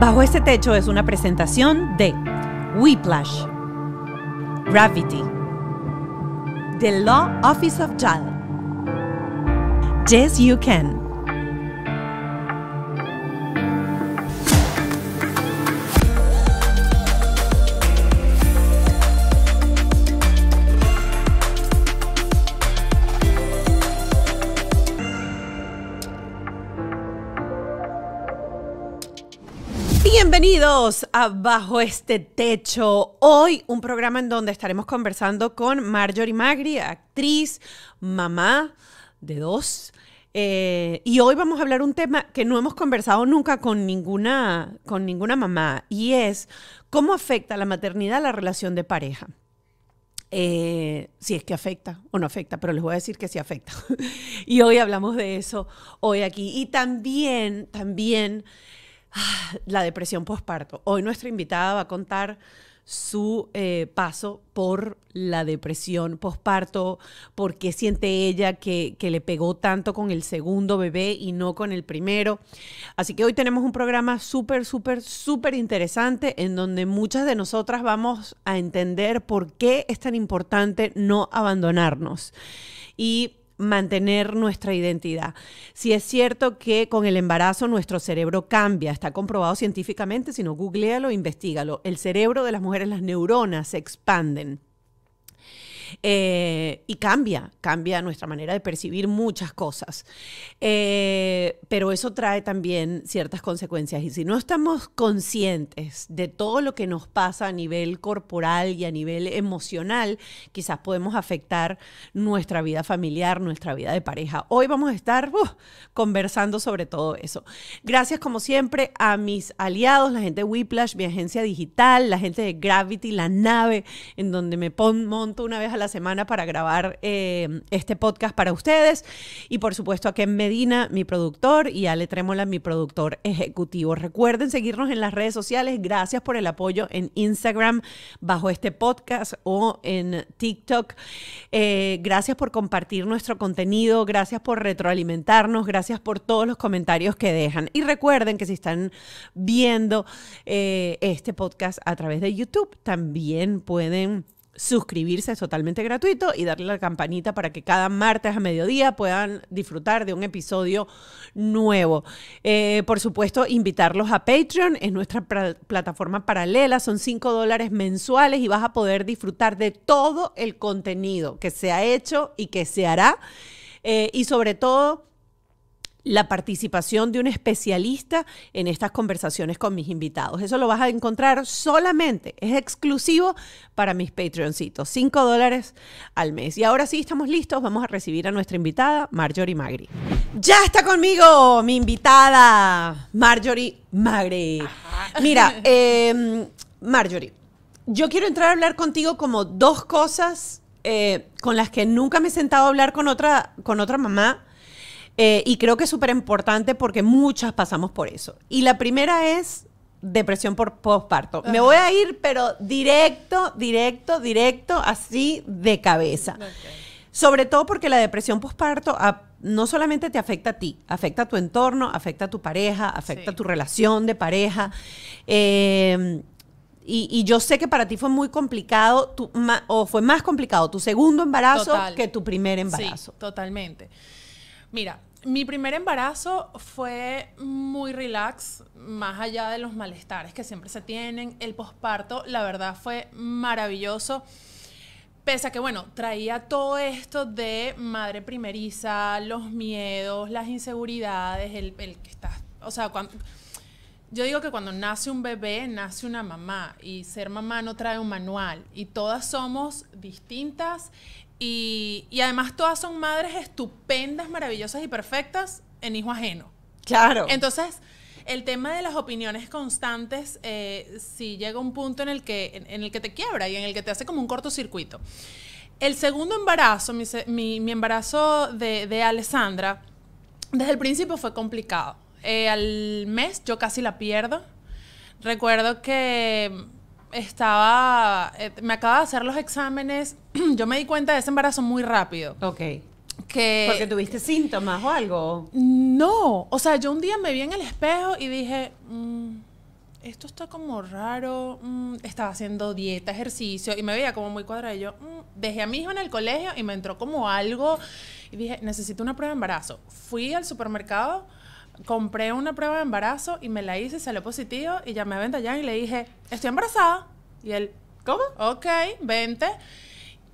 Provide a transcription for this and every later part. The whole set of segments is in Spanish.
Bajo este techo es una presentación de Weplash, Gravity, The Law Office of JAL, Yes You Can. Bienvenidos a Bajo este Techo. Hoy un programa en donde estaremos conversando con Marjorie Magri, actriz, mamá de dos. Y hoy vamos a hablar un tema que no hemos conversado nunca con ninguna mamá, y es cómo afecta la maternidad a la relación de pareja. Si es que afecta o no afecta, pero les voy a decir que sí afecta. Y hoy hablamos de eso, hoy aquí. Y también... la depresión postparto. Hoy nuestra invitada va a contar su paso por la depresión postparto, por qué siente ella que le pegó tanto con el segundo bebé y no con el primero. Así que hoy tenemos un programa súper interesante en donde muchas de nosotras vamos a entender por qué es tan importante no abandonarnos y mantener nuestra identidad. Si es cierto que con el embarazo nuestro cerebro cambia, está comprobado científicamente, si no, googléalo, investígalo. El cerebro de las mujeres, las neuronas se expanden. Y cambia nuestra manera de percibir muchas cosas. Pero eso trae también ciertas consecuencias. Y si no estamos conscientes de todo lo que nos pasa a nivel corporal y a nivel emocional, quizás podemos afectar nuestra vida familiar, nuestra vida de pareja. Hoy vamos a estar conversando sobre todo eso. Gracias, como siempre, a mis aliados, la gente de Weplash, mi agencia digital, la gente de Gravity, la nave en donde me monto una vez a la semana para grabar este podcast para ustedes, y por supuesto a Kem Medina, mi productor, y a Ale Tremola, mi productor ejecutivo. Recuerden seguirnos en las redes sociales. Gracias por el apoyo en Instagram bajo este podcast o en TikTok. Gracias por compartir nuestro contenido, gracias por retroalimentarnos, gracias por todos los comentarios que dejan. Y recuerden que si están viendo este podcast a través de YouTube, también pueden suscribirse, es totalmente gratuito, y darle la campanita para que cada martes a mediodía puedan disfrutar de un episodio nuevo. Por supuesto, invitarlos a Patreon, es nuestra plataforma paralela, son $5 mensuales y vas a poder disfrutar de todo el contenido que se ha hecho y que se hará, y sobre todo la participación de un especialista en estas conversaciones con mis invitados. Eso lo vas a encontrar solamente, es exclusivo para mis Patreoncitos, $5 al mes. Y ahora sí, estamos listos, vamos a recibir a nuestra invitada, Marjorie Magri. Ya está conmigo mi invitada, Marjorie Magri. Ajá. Mira, Marjorie, yo quiero entrar a hablar contigo como dos cosas con las que nunca me he sentado a hablar con otra mamá. Y creo que es súper importante porque muchas pasamos por eso. Y la primera es depresión por postparto. Me voy a ir, pero directo, así de cabeza. Okay. Sobre todo porque la depresión postparto no solamente te afecta a ti, afecta a tu entorno, afecta a tu pareja, afecta a tu relación de pareja. Y yo sé que para ti fue muy complicado, fue más complicado tu segundo embarazo que tu primer embarazo. Sí, totalmente. Mira, mi primer embarazo fue muy relax, más allá de los malestares que siempre se tienen. El posparto, la verdad, fue maravilloso. Pese a que, bueno, traía todo esto de madre primeriza, los miedos, las inseguridades, el que estás... O sea, yo digo que cuando nace un bebé, nace una mamá. Y ser mamá no trae un manual. Y todas somos distintas. Y además todas son madres estupendas, maravillosas y perfectas en hijo ajeno. Claro. Entonces, el tema de las opiniones constantes sí llega un punto en el que, en el que te quiebra y en el que te hace como un cortocircuito. El segundo embarazo, mi embarazo de Alessandra, desde el principio fue complicado. Al mes yo casi la pierdo. Recuerdo que... me acababa de hacer los exámenes. Yo me di cuenta de ese embarazo muy rápido. Ok. ¿Porque tuviste síntomas o algo? No. O sea, yo un día me vi en el espejo y dije, esto está como raro, estaba haciendo dieta, ejercicio, y me veía como muy cuadrada. Y yo dejé a mi hijo en el colegio y me entró como algo. Y dije, necesito una prueba de embarazo. Fui al supermercado, compré una prueba de embarazo y me la hice, salió positivo. Y llamé a Bendayán y le dije, estoy embarazada. Y él, ¿cómo? Ok, vente.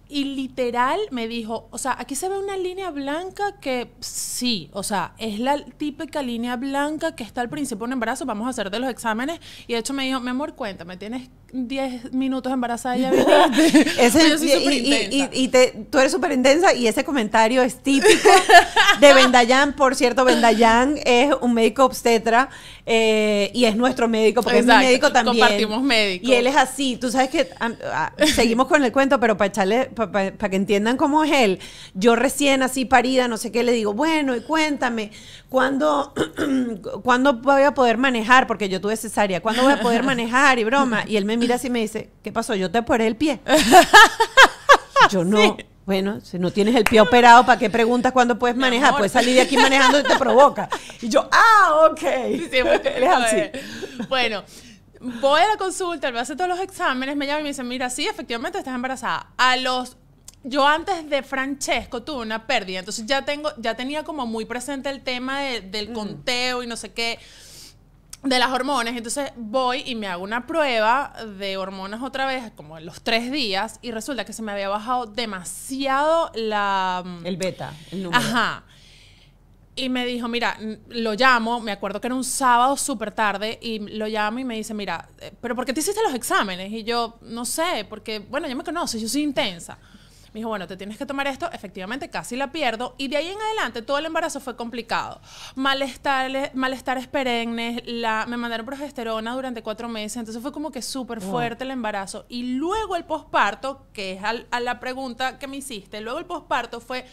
Y literal me dijo, o sea, aquí se ve una línea blanca que sí, o sea, es la típica línea blanca que está al principio de un embarazo, vamos a hacerte los exámenes. Y de hecho me dijo, mi amor, cuéntame, tienes 10 minutos embarazada y ya viniste. Yo soy superintensa. Tú eres superintensa y ese comentario es típico de Bendayán. Por cierto, Bendayán es un médico obstetra y es nuestro médico, porque exacto, es mi médico también. Compartimos médico. Y él es así, tú sabes que seguimos con el cuento, pero para echarle... Para que entiendan cómo es él. Yo recién así parida, no sé qué, le digo, bueno, y cuéntame, ¿cuándo voy a poder manejar? Porque yo tuve cesárea. ¿Cuándo voy a poder manejar? Y broma. Y él me mira así y me dice, ¿qué pasó? Yo te operé el pie. Yo no... Sí. Bueno, si no tienes el pie operado, ¿para qué preguntas cuándo puedes manejar? Puedes salir de aquí manejando y te provoca. Y yo, ah, ok. Sí, él es así. Bueno... Voy a la consulta, me hace todos los exámenes, me llama y me dice, mira, sí, efectivamente estás embarazada. Yo antes de Francesco tuve una pérdida, entonces ya tenía como muy presente el tema del conteo y no sé qué, de las hormonas. Entonces voy y me hago una prueba de hormonas otra vez, como en los 3 días, y resulta que se me había bajado demasiado el beta, el número. Ajá. Y me dijo, mira, lo llamo, me acuerdo que era un sábado súper tarde, y lo llamo y me dice, mira, ¿pero por qué te hiciste los exámenes? Y yo, no sé, porque, bueno, ya me conoces, yo soy intensa. Me dijo, bueno, te tienes que tomar esto, efectivamente casi la pierdo, y de ahí en adelante todo el embarazo fue complicado. Malestares perennes, me mandaron progesterona durante 4 meses, entonces fue como que súper fuerte el embarazo. Y luego el posparto, que es a la pregunta que me hiciste, luego el posparto fue...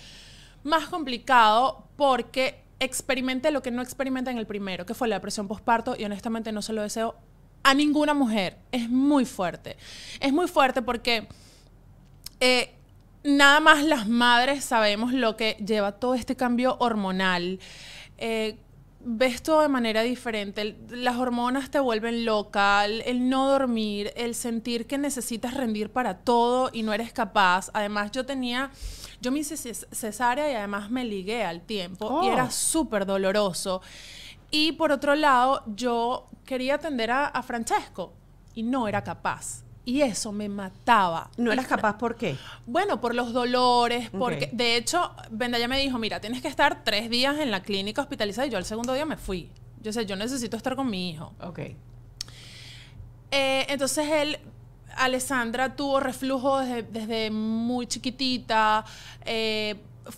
más complicado porque experimenté lo que no experimenté en el primero, que fue la depresión posparto, y honestamente no se lo deseo a ninguna mujer. Es muy fuerte. Es muy fuerte porque nada más las madres sabemos lo que lleva todo este cambio hormonal. Ves todo de manera diferente, las hormonas te vuelven loca, el no dormir, el sentir que necesitas rendir para todo y no eres capaz. Además yo me hice cesárea y además me ligué al tiempo y era súper doloroso. Y por otro lado, yo quería atender a Francesco y no era capaz. Y eso me mataba. ¿No eras capaz por qué? Bueno, por los dolores, porque... Okay. De hecho, Bendayán me dijo, mira, tienes que estar 3 días en la clínica hospitalizada, y yo al segundo día me fui. Yo sé, yo necesito estar con mi hijo. Ok. Entonces Alessandra tuvo reflujo desde muy chiquitita,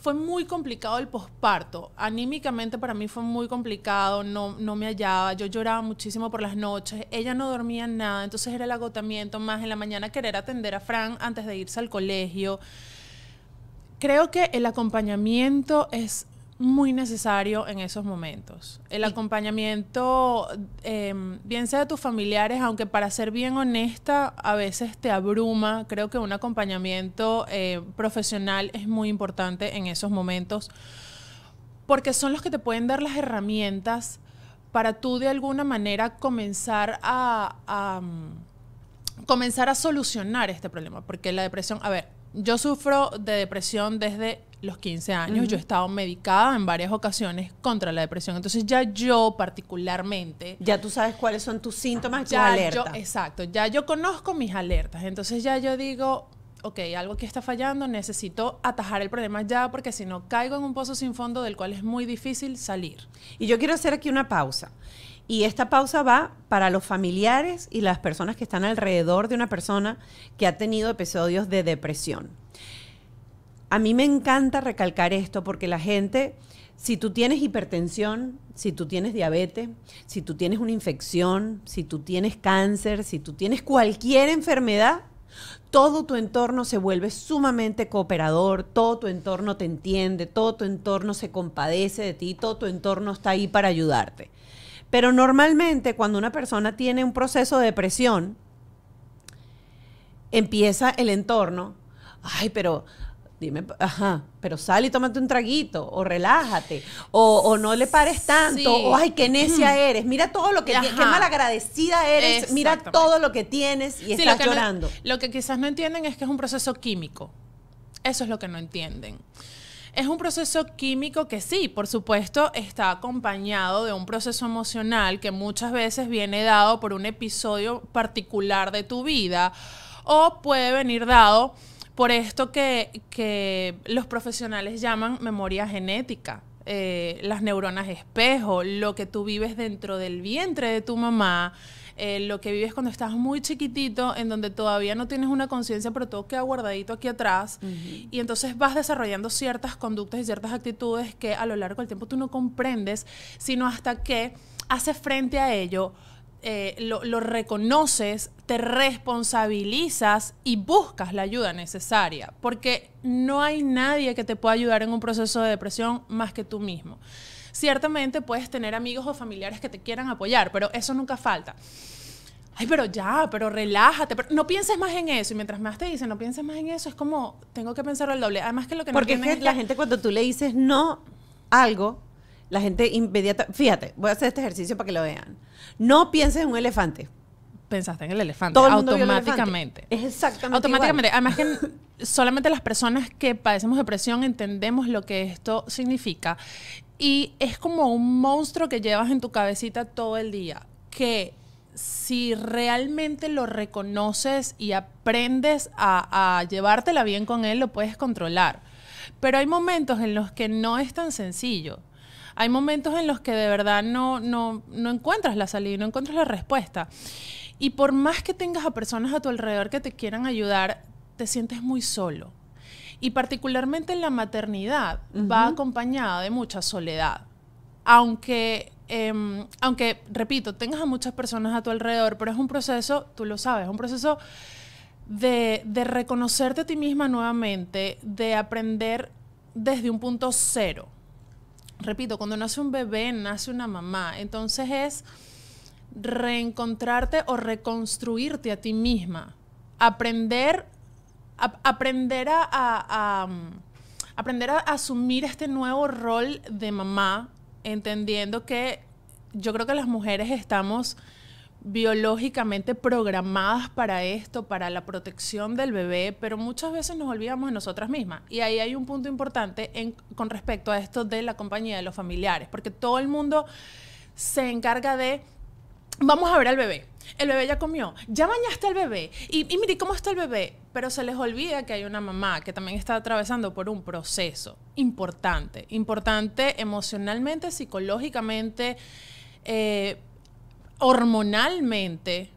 fue muy complicado el posparto. Anímicamente para mí fue muy complicado, no me hallaba, yo lloraba muchísimo por las noches, ella no dormía nada, entonces era el agotamiento, más en la mañana querer atender a Fran antes de irse al colegio. Creo que el acompañamiento es muy necesario en esos momentos. El acompañamiento, bien sea de tus familiares, aunque para ser bien honesta, a veces te abruma. Creo que un acompañamiento profesional es muy importante en esos momentos, porque son los que te pueden dar las herramientas para tú de alguna manera comenzar a solucionar este problema. Porque la depresión, a ver, yo sufro de depresión desde los 15 años, yo he estado medicada en varias ocasiones contra la depresión, entonces ya yo particularmente... Ya tú sabes cuáles son tus síntomas, tus alertas. Exacto, ya yo conozco mis alertas, entonces ya yo digo, ok, algo aquí está fallando, necesito atajar el problema ya, porque si no caigo en un pozo sin fondo del cual es muy difícil salir. Y yo quiero hacer aquí una pausa. Y esta pausa va para los familiares y las personas que están alrededor de una persona que ha tenido episodios de depresión. A mí me encanta recalcar esto porque la gente, si tú tienes hipertensión, si tú tienes diabetes, si tú tienes una infección, si tú tienes cáncer, si tú tienes cualquier enfermedad, todo tu entorno se vuelve sumamente cooperador, todo tu entorno te entiende, todo tu entorno se compadece de ti, todo tu entorno está ahí para ayudarte. Pero normalmente cuando una persona tiene un proceso de depresión, empieza el entorno, ay, pero Dime, ajá, pero sal y tómate un traguito, o relájate, o no le pares tanto, sí, o ay, qué necia eres, mira todo lo que tienes, qué malagradecida eres, mira todo lo que tienes y sí, estás llorando. No, lo que quizás no entienden es que es un proceso químico, eso es lo que no entienden. Es un proceso químico que sí, por supuesto, está acompañado de un proceso emocional que muchas veces viene dado por un episodio particular de tu vida, o puede venir dado por esto que los profesionales llaman memoria genética, las neuronas espejo, lo que tú vives dentro del vientre de tu mamá, lo que vives cuando estás muy chiquitito, en donde todavía no tienes una conciencia, pero todo queda guardadito aquí atrás. Uh-huh. Y entonces vas desarrollando ciertas conductas y ciertas actitudes que a lo largo del tiempo tú no comprendes, sino hasta que haces frente a ello. Lo reconoces, te responsabilizas y buscas la ayuda necesaria, porque no hay nadie que te pueda ayudar en un proceso de depresión más que tú mismo. Ciertamente puedes tener amigos o familiares que te quieran apoyar, pero eso nunca falta. Ay, pero ya, pero relájate, pero no pienses más en eso. Y mientras más te dicen, no pienses más en eso, es como, tengo que pensar el doble. Además que lo que no entienden es que la gente, cuando tú le dices no algo, la gente inmediata... Fíjate, voy a hacer este ejercicio para que lo vean. No pienses en un elefante. Pensaste en el elefante. Todo el mundo automáticamente. El elefante. Es exactamente automáticamente. Igual. Además que solamente las personas que padecemos depresión entendemos lo que esto significa. Y es como un monstruo que llevas en tu cabecita todo el día. Que si realmente lo reconoces y aprendes a llevártela bien con él, lo puedes controlar. Pero hay momentos en los que no es tan sencillo. Hay momentos en los que de verdad no encuentras la salida, no encuentras la respuesta. Y por más que tengas a personas a tu alrededor que te quieran ayudar, te sientes muy solo. Y particularmente en la maternidad va acompañada de mucha soledad. Aunque, repito, tengas a muchas personas a tu alrededor, pero es un proceso, tú lo sabes, es un proceso de reconocerte a ti misma nuevamente, de aprender desde un punto cero. Repito, cuando nace un bebé, nace una mamá. Entonces es reencontrarte o reconstruirte a ti misma. Aprender a asumir este nuevo rol de mamá, entendiendo que yo creo que las mujeres estamos biológicamente programadas para esto, para la protección del bebé, pero muchas veces nos olvidamos de nosotras mismas. Y ahí hay un punto importante con respecto a esto de la compañía de los familiares, porque todo el mundo se encarga de, vamos a ver al bebé, el bebé ya comió, ya bañaste al bebé, y mire cómo está el bebé, pero se les olvida que hay una mamá que también está atravesando por un proceso importante emocionalmente, psicológicamente, hormonalmente.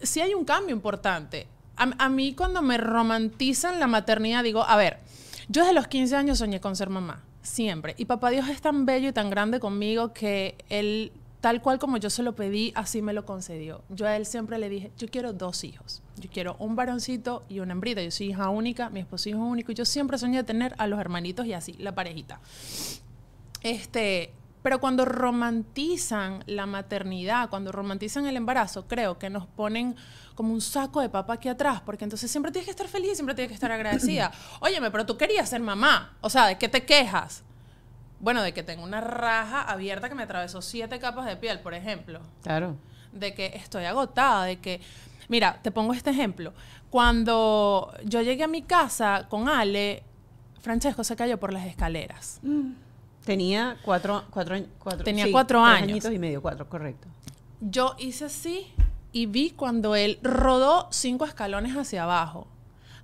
Sí hay un cambio importante. A mí cuando me romantizan la maternidad digo, a ver, yo desde los 15 años soñé con ser mamá, siempre. Y papá Dios es tan bello y tan grande conmigo que él, tal cual como yo se lo pedí, así me lo concedió. Yo a él siempre le dije, yo quiero dos hijos. Yo quiero un varoncito y una hembrita. Yo soy hija única, mi esposo es hijo único. Y yo siempre soñé tener a los hermanitos y así, la parejita. Pero cuando romantizan la maternidad, cuando romantizan el embarazo, creo que nos ponen como un saco de papa aquí atrás, porque entonces siempre tienes que estar feliz, siempre tienes que estar agradecida. Óyeme, pero tú querías ser mamá, o sea, ¿de qué te quejas? Bueno, de que tengo una raja abierta que me atravesó 7 capas de piel, por ejemplo. Claro. De que estoy agotada, de que... Mira, te pongo este ejemplo. Cuando yo llegué a mi casa con Ale, Francesco se cayó por las escaleras. Tenía cuatro años. 3 añitos y medio, 4, correcto. Yo hice así y vi cuando él rodó 5 escalones hacia abajo.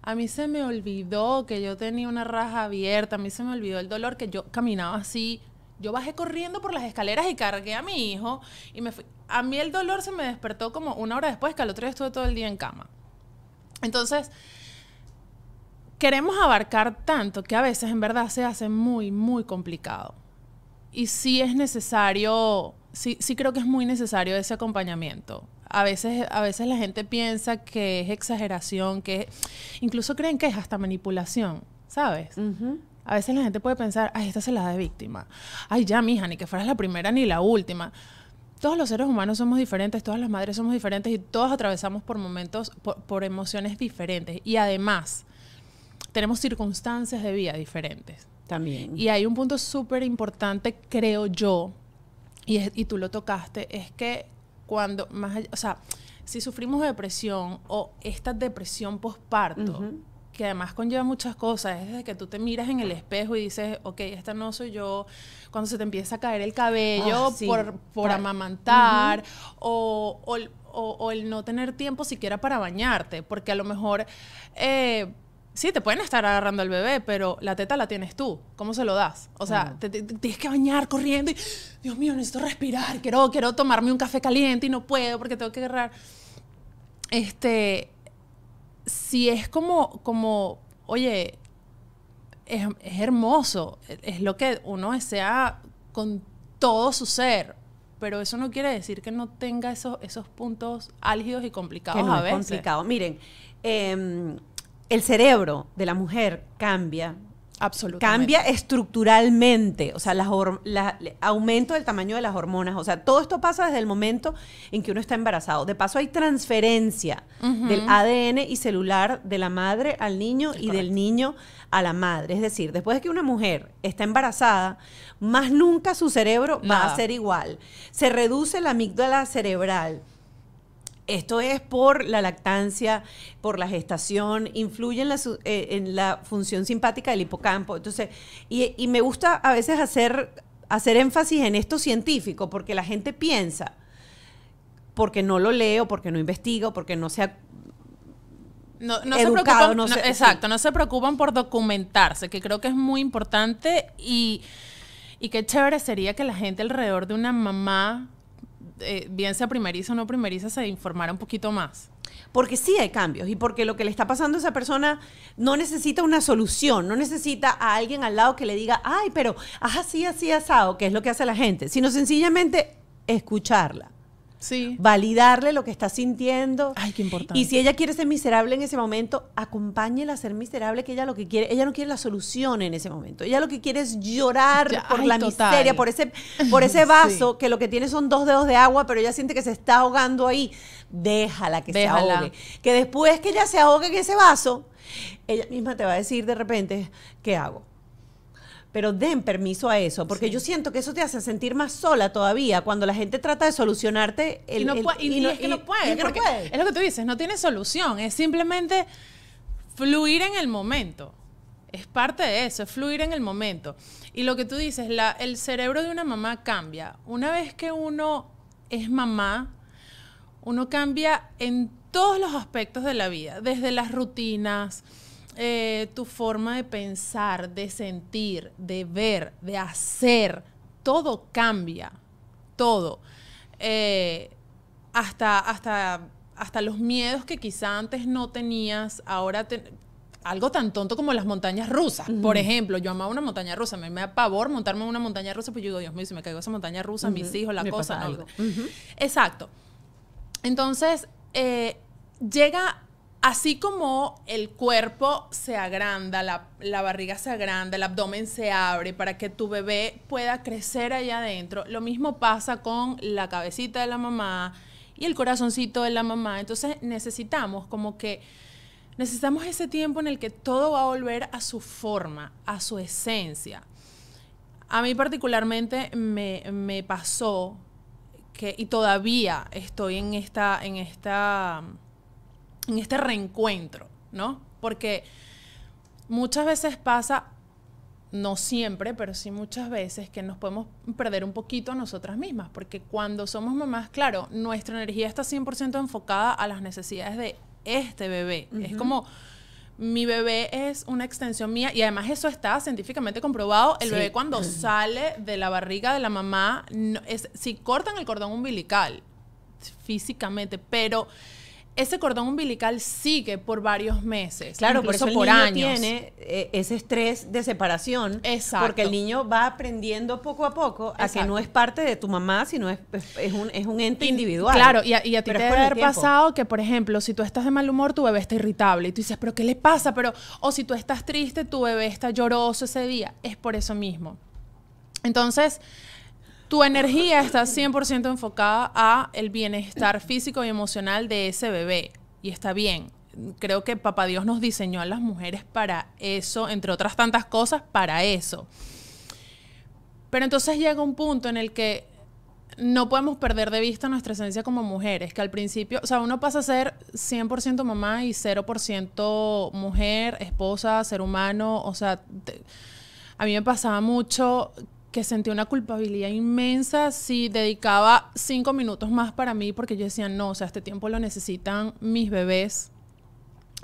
A mí se me olvidó que yo tenía una raja abierta, a mí se me olvidó el dolor, que yo caminaba así. Yo bajé corriendo por las escaleras y cargué a mi hijo y me fui. A mí el dolor se me despertó como 1 hora después, que al otro día estuve todo el día en cama. Entonces... queremos abarcar tanto que a veces en verdad se hace muy complicado. Y sí es necesario, sí creo que es muy necesario ese acompañamiento. A veces la gente piensa que es exageración, que incluso creen que es hasta manipulación, ¿sabes? A veces la gente puede pensar, ay, esta se la da de víctima. Ay, ya, mija, ni que fueras la primera ni la última. Todos los seres humanos somos diferentes, todas las madres somos diferentes y todos atravesamos por momentos, por emociones diferentes. Y además... tenemos circunstancias de vida diferentes. También. Y hay un punto súper importante, creo yo, y tú lo tocaste, es que cuando, más allá, o sea, si sufrimos de depresión o esta depresión posparto, que además conlleva muchas cosas, es desde que tú te miras en el espejo y dices, ok, esta no soy yo, cuando se te empieza a caer el cabello por amamantar, o el no tener tiempo siquiera para bañarte, porque a lo mejor, sí, te pueden estar agarrando al bebé, pero la teta la tienes tú, ¿cómo se lo das? O sea, te tienes que bañar corriendo y, Dios mío, necesito respirar, quiero tomarme un café caliente y no puedo porque tengo que agarrar. Si es como oye, es hermoso, es lo que uno desea con todo su ser, pero eso no quiere decir que no tenga esos puntos álgidos y complicados a veces. Es complicado. Miren, el cerebro de la mujer cambia. Absolutamente. Cambia estructuralmente, o sea, aumento del tamaño de las hormonas, o sea, todo esto pasa desde el momento en que uno está embarazado. De paso hay transferencia del ADN y celular de la madre al niño y del niño a la madre. Es decir, después de que una mujer está embarazada, más nunca su cerebro va a ser igual. Se reduce la amígdala cerebral. Esto es por la lactancia, por la gestación, influye en la función simpática del hipocampo. Entonces, y me gusta a veces hacer énfasis en esto científico, porque la gente piensa, porque no lo leo, porque no investigo, porque no se ha educado. Exacto, no se preocupan por documentarse, que creo que es muy importante, y qué chévere sería que la gente alrededor de una mamá, bien sea primeriza o no primeriza, se informará un poquito más. Porque sí hay cambios y porque lo que le está pasando a esa persona no necesita una solución, no necesita a alguien al lado que le diga, ay, pero haz así, así, asado, que es lo que hace la gente, sino sencillamente escucharla. Sí. Validarle lo que está sintiendo. Ay, qué importante. Y si ella quiere ser miserable en ese momento, acompáñela a ser miserable, que ella lo que quiere, ella no quiere la solución en ese momento. Ella lo que quiere es llorar por la miseria, por ese vaso que lo que tiene son 2 dedos de agua, pero ella siente que se está ahogando ahí. Déjala que se ahogue. Que después que ella se ahogue en ese vaso, ella misma te va a decir de repente, ¿qué hago? Pero den permiso a eso, porque yo siento que eso te hace sentir más sola todavía cuando la gente trata de solucionarte. Y no puede. Es lo que tú dices, no tiene solución, es simplemente fluir en el momento. Es parte de eso, es fluir en el momento. Y lo que tú dices, el cerebro de una mamá cambia. Una vez que uno es mamá, uno cambia en todos los aspectos de la vida, desde las rutinas, tu forma de pensar, de sentir, de ver, de hacer, todo cambia, todo. Hasta los miedos que quizá antes no tenías, ahora algo tan tonto como las montañas rusas. Por ejemplo, yo amaba una montaña rusa, me da pavor montarme en una montaña rusa, pues yo digo, Dios mío, si me caigo esa montaña rusa, mis hijos, la cosa, algo. Exacto. Entonces, así como el cuerpo se agranda, la barriga se agranda, el abdomen se abre para que tu bebé pueda crecer allá adentro, lo mismo pasa con la cabecita de la mamá y el corazoncito de la mamá. Entonces necesitamos ese tiempo en el que todo va a volver a su forma, a su esencia. A mí particularmente me pasó que, y todavía estoy en este reencuentro, ¿no? Porque muchas veces pasa, no siempre, pero sí muchas veces, que nos podemos perder un poquito a nosotras mismas, porque cuando somos mamás, claro, nuestra energía está 100% enfocada a las necesidades de este bebé. Es como, mi bebé es una extensión mía, y además eso está científicamente comprobado. El bebé cuando sale de la barriga de la mamá, si cortan el cordón umbilical, físicamente, pero ese cordón umbilical sigue por varios meses. Claro, por eso el niño tiene ese estrés de separación. Exacto. Porque el niño va aprendiendo poco a poco a que no es parte de tu mamá, sino es un ente individual. Claro, y a ti te debe haber pasado que, por ejemplo, si tú estás de mal humor, tu bebé está irritable. Y tú dices, ¿pero qué le pasa? O si tú estás triste, tu bebé está lloroso ese día. Es por eso mismo. Entonces, tu energía está 100% enfocada a el bienestar físico y emocional de ese bebé. Y está bien. Creo que Papá Dios nos diseñó a las mujeres para eso, entre otras tantas cosas, para eso. Pero entonces llega un punto en el que no podemos perder de vista nuestra esencia como mujeres, que al principio, o sea, uno pasa a ser 100% mamá y 0% mujer, esposa, ser humano. O sea, a mí me pasaba mucho que sentí una culpabilidad inmensa si dedicaba 5 minutos más para mí, porque yo decía, no, o sea, este tiempo lo necesitan mis bebés.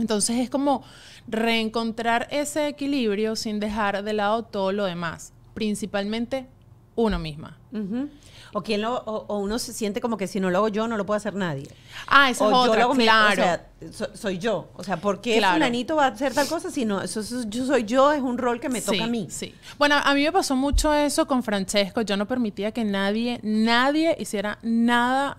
Entonces es como reencontrar ese equilibrio sin dejar de lado todo lo demás, principalmente uno misma. Uh-huh. O uno se siente como que si no lo hago yo, no lo puede hacer nadie. Ah, esa es otra, claro. O sea, soy yo. O sea, ¿por qué fulanito va a hacer tal cosa si no? Yo soy yo, es un rol que me toca a mí. Sí. Bueno, a mí me pasó mucho eso con Francesco. Yo no permitía que nadie hiciera nada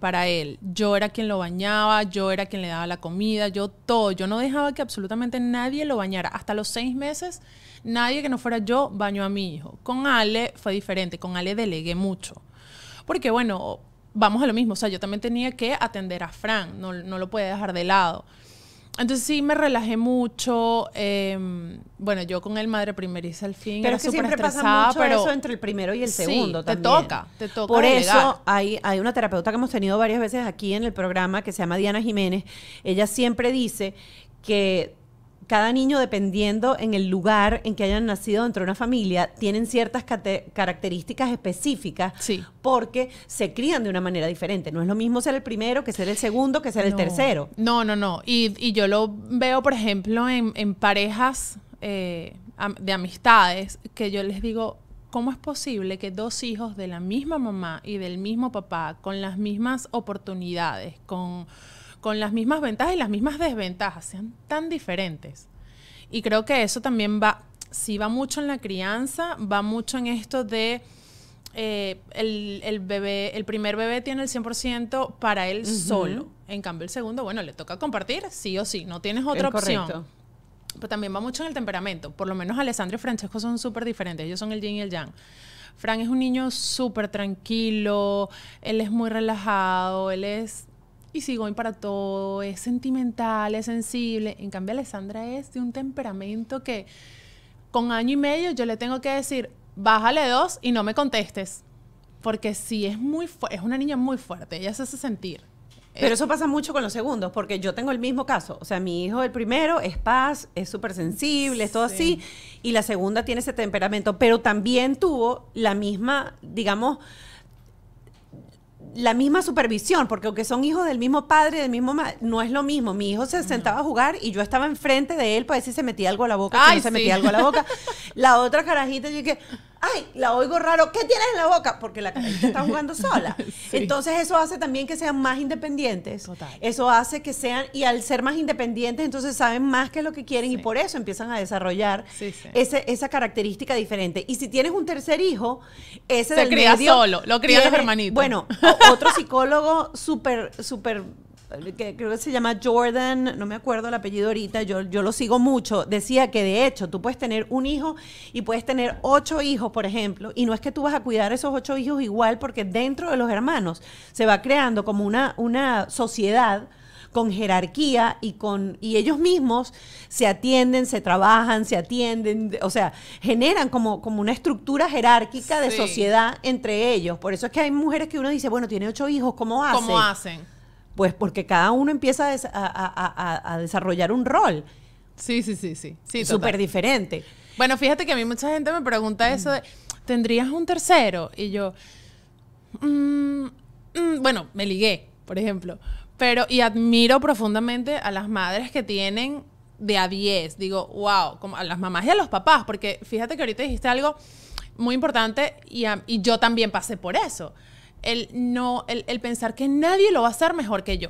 para él. Yo era quien lo bañaba, yo era quien le daba la comida, yo todo. Yo no dejaba que absolutamente nadie lo bañara. Hasta los 6 meses... nadie que no fuera yo bañó a mi hijo. Con Ale fue diferente, con Ale delegué mucho. Porque bueno, vamos a lo mismo, o sea, yo también tenía que atender a Fran, no lo podía dejar de lado. Entonces sí me relajé mucho, bueno, yo con el madre primeriza al fin era súper estresada. Pero es que siempre pasa mucho eso entre el primero y el segundo también. Te toca por delegar. Eso hay una terapeuta que hemos tenido varias veces aquí en el programa que se llama Diana Jiménez. Ella siempre dice que cada niño, dependiendo en el lugar en que hayan nacido dentro de una familia, tienen ciertas características específicas porque se crían de una manera diferente. No es lo mismo ser el primero que ser el segundo que ser el tercero. No. Y yo lo veo, por ejemplo, en parejas de amistades, que yo les digo, ¿cómo es posible que 2 hijos de la misma mamá y del mismo papá, con las mismas oportunidades, con las mismas ventajas y las mismas desventajas, sean tan diferentes? Y creo que eso también va, sí va mucho en la crianza, va mucho en esto de el primer bebé tiene el 100% para él solo. En cambio el segundo, bueno, le toca compartir, sí o sí, no tienes otra opción. Pero también va mucho en el temperamento. Por lo menos Alessandra y Francesco son súper diferentes, ellos son el yin y el yang. Fran es un niño súper tranquilo, él es muy relajado, él es... y sigo para todo, es sentimental, es sensible. En cambio, Alessandra es de un temperamento que con 1 año y medio yo le tengo que decir, bájale 2 y no me contestes. Porque sí, es una niña muy fuerte, ella se hace sentir. Pero eso pasa mucho con los segundos, porque yo tengo el mismo caso. O sea, mi hijo, el primero, es paz, es súper sensible, es todo así. Y la segunda tiene ese temperamento, pero también tuvo la misma, digamos... la misma supervisión, porque aunque son hijos del mismo padre, del mismo madre, no es lo mismo. Mi hijo se sentaba a jugar y yo estaba enfrente de él para decir si se metía algo a la boca, si no se metía algo a la boca. La otra carajita, yo dije, ay, la oigo raro, ¿qué tienes en la boca? Porque la carajita está jugando sola. Entonces eso hace también que sean más independientes. Total. Eso hace que sean, y al ser más independientes, entonces saben más qué es lo que quieren y por eso empiezan a desarrollar esa característica diferente. Y si tienes un tercer hijo, ese se cría solo, lo crían los hermanitos. Bueno, otro psicólogo súper, que creo que se llama Jordan, no me acuerdo el apellido ahorita, yo lo sigo mucho, decía que de hecho tú puedes tener un hijo y puedes tener 8 hijos, por ejemplo, y no es que tú vas a cuidar esos 8 hijos igual, porque dentro de los hermanos se va creando como una sociedad con jerarquía y ellos mismos se atienden, se trabajan, se atienden, o sea, generan como una estructura jerárquica de sociedad entre ellos. Por eso es que hay mujeres que uno dice, bueno, tiene 8 hijos, ¿cómo hacen? ¿Cómo hacen? Pues porque cada uno empieza a desarrollar un rol. Sí, súper diferente. Bueno, fíjate que a mí mucha gente me pregunta eso de, ¿tendrías un tercero? Y yo, bueno, me ligué, por ejemplo. Pero, y admiro profundamente a las madres que tienen de a 10. Digo, wow, como a las mamás y a los papás. Porque fíjate que ahorita dijiste algo muy importante y yo también pasé por eso. El pensar que nadie lo va a hacer mejor que yo.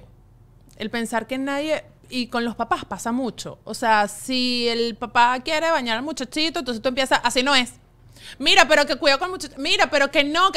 El pensar que nadie... Y con los papás pasa mucho. O sea, si el papá quiere bañar al muchachito, entonces tú empiezas, así no es. Mira, pero que cuidado con el muchacho. Mira, pero que no,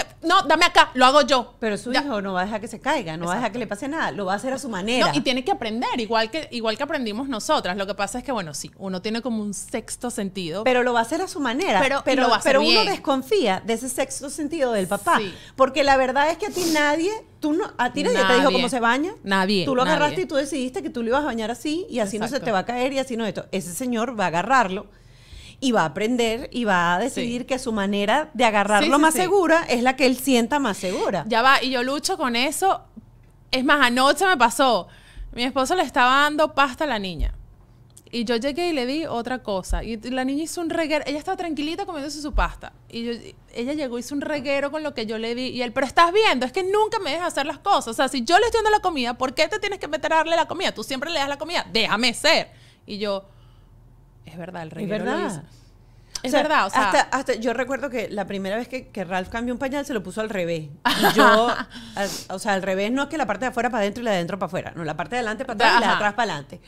dame acá, lo hago yo. Pero su hijo no va a dejar que se caiga, no va a dejar que le pase nada, lo va a hacer a su manera. No, y tiene que aprender, igual que aprendimos nosotras. Lo que pasa es que, bueno, sí, uno tiene como un sexto sentido. Pero lo va a hacer a su manera. Pero, lo va a hacer bien. Uno desconfía de ese sexto sentido del papá. Porque la verdad es que a ti nadie... tú no, a ti nadie, nadie te dijo cómo se baña. Nadie. Tú lo agarraste y tú decidiste que tú lo ibas a bañar así y así no se te va a caer y así no esto. Ese señor va a agarrarlo y va a aprender y va a decidir que su manera de agarrarlo segura es la que él sienta más segura. Ya va, y yo lucho con eso. Es más, anoche me pasó. Mi esposo le estaba dando pasta a la niña. Y yo llegué y le di otra cosa. Y la niña hizo un reguero. Ella estaba tranquilita comiéndose su pasta. Y ella llegó, hizo un reguero con lo que yo le di. Y él, pero estás viendo, es que nunca me dejas hacer las cosas. O sea, si yo le estoy dando la comida, ¿por qué te tienes que meter a darle la comida? Tú siempre le das la comida. Déjame ser. Y yo, es verdad, el reguero lo hizo. Es verdad, o sea. Hasta yo recuerdo que la primera vez que Ralph cambió un pañal, se lo puso al revés. Y yo, o sea, al revés no es que la parte de afuera para adentro y la de adentro para afuera. No, la parte de adelante para atrás y la de atrás para adelante.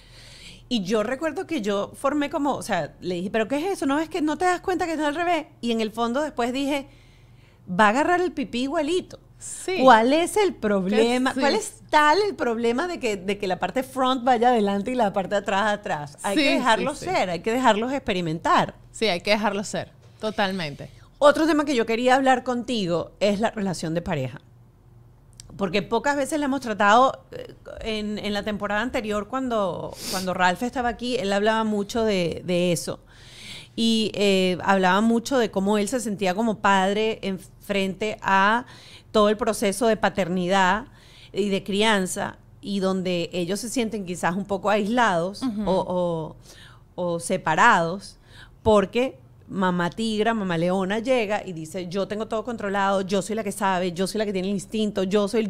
Y yo recuerdo que yo formé como, o sea, le dije, ¿pero qué es eso? ¿No es que no te das cuenta que es al revés? Y en el fondo después dije, va a agarrar el pipí igualito. Sí. ¿Cuál es el problema? ¿Cuál es tal el problema de que la parte front vaya adelante y la parte de atrás atrás? Hay que dejarlos ser, hay que dejarlos experimentar. Sí, hay que dejarlos ser, totalmente. Otro tema que yo quería hablar contigo es la relación de pareja. Porque pocas veces la hemos tratado. En la temporada anterior, cuando Ralph estaba aquí, él hablaba mucho de eso. Y hablaba mucho de cómo él se sentía como padre en frente a todo el proceso de paternidad y de crianza, y donde ellos se sienten quizás un poco aislados o separados, porque mamá tigra, mamá leona llega y dice, yo tengo todo controlado, yo soy la que sabe, yo soy la que tiene el instinto, yo soy,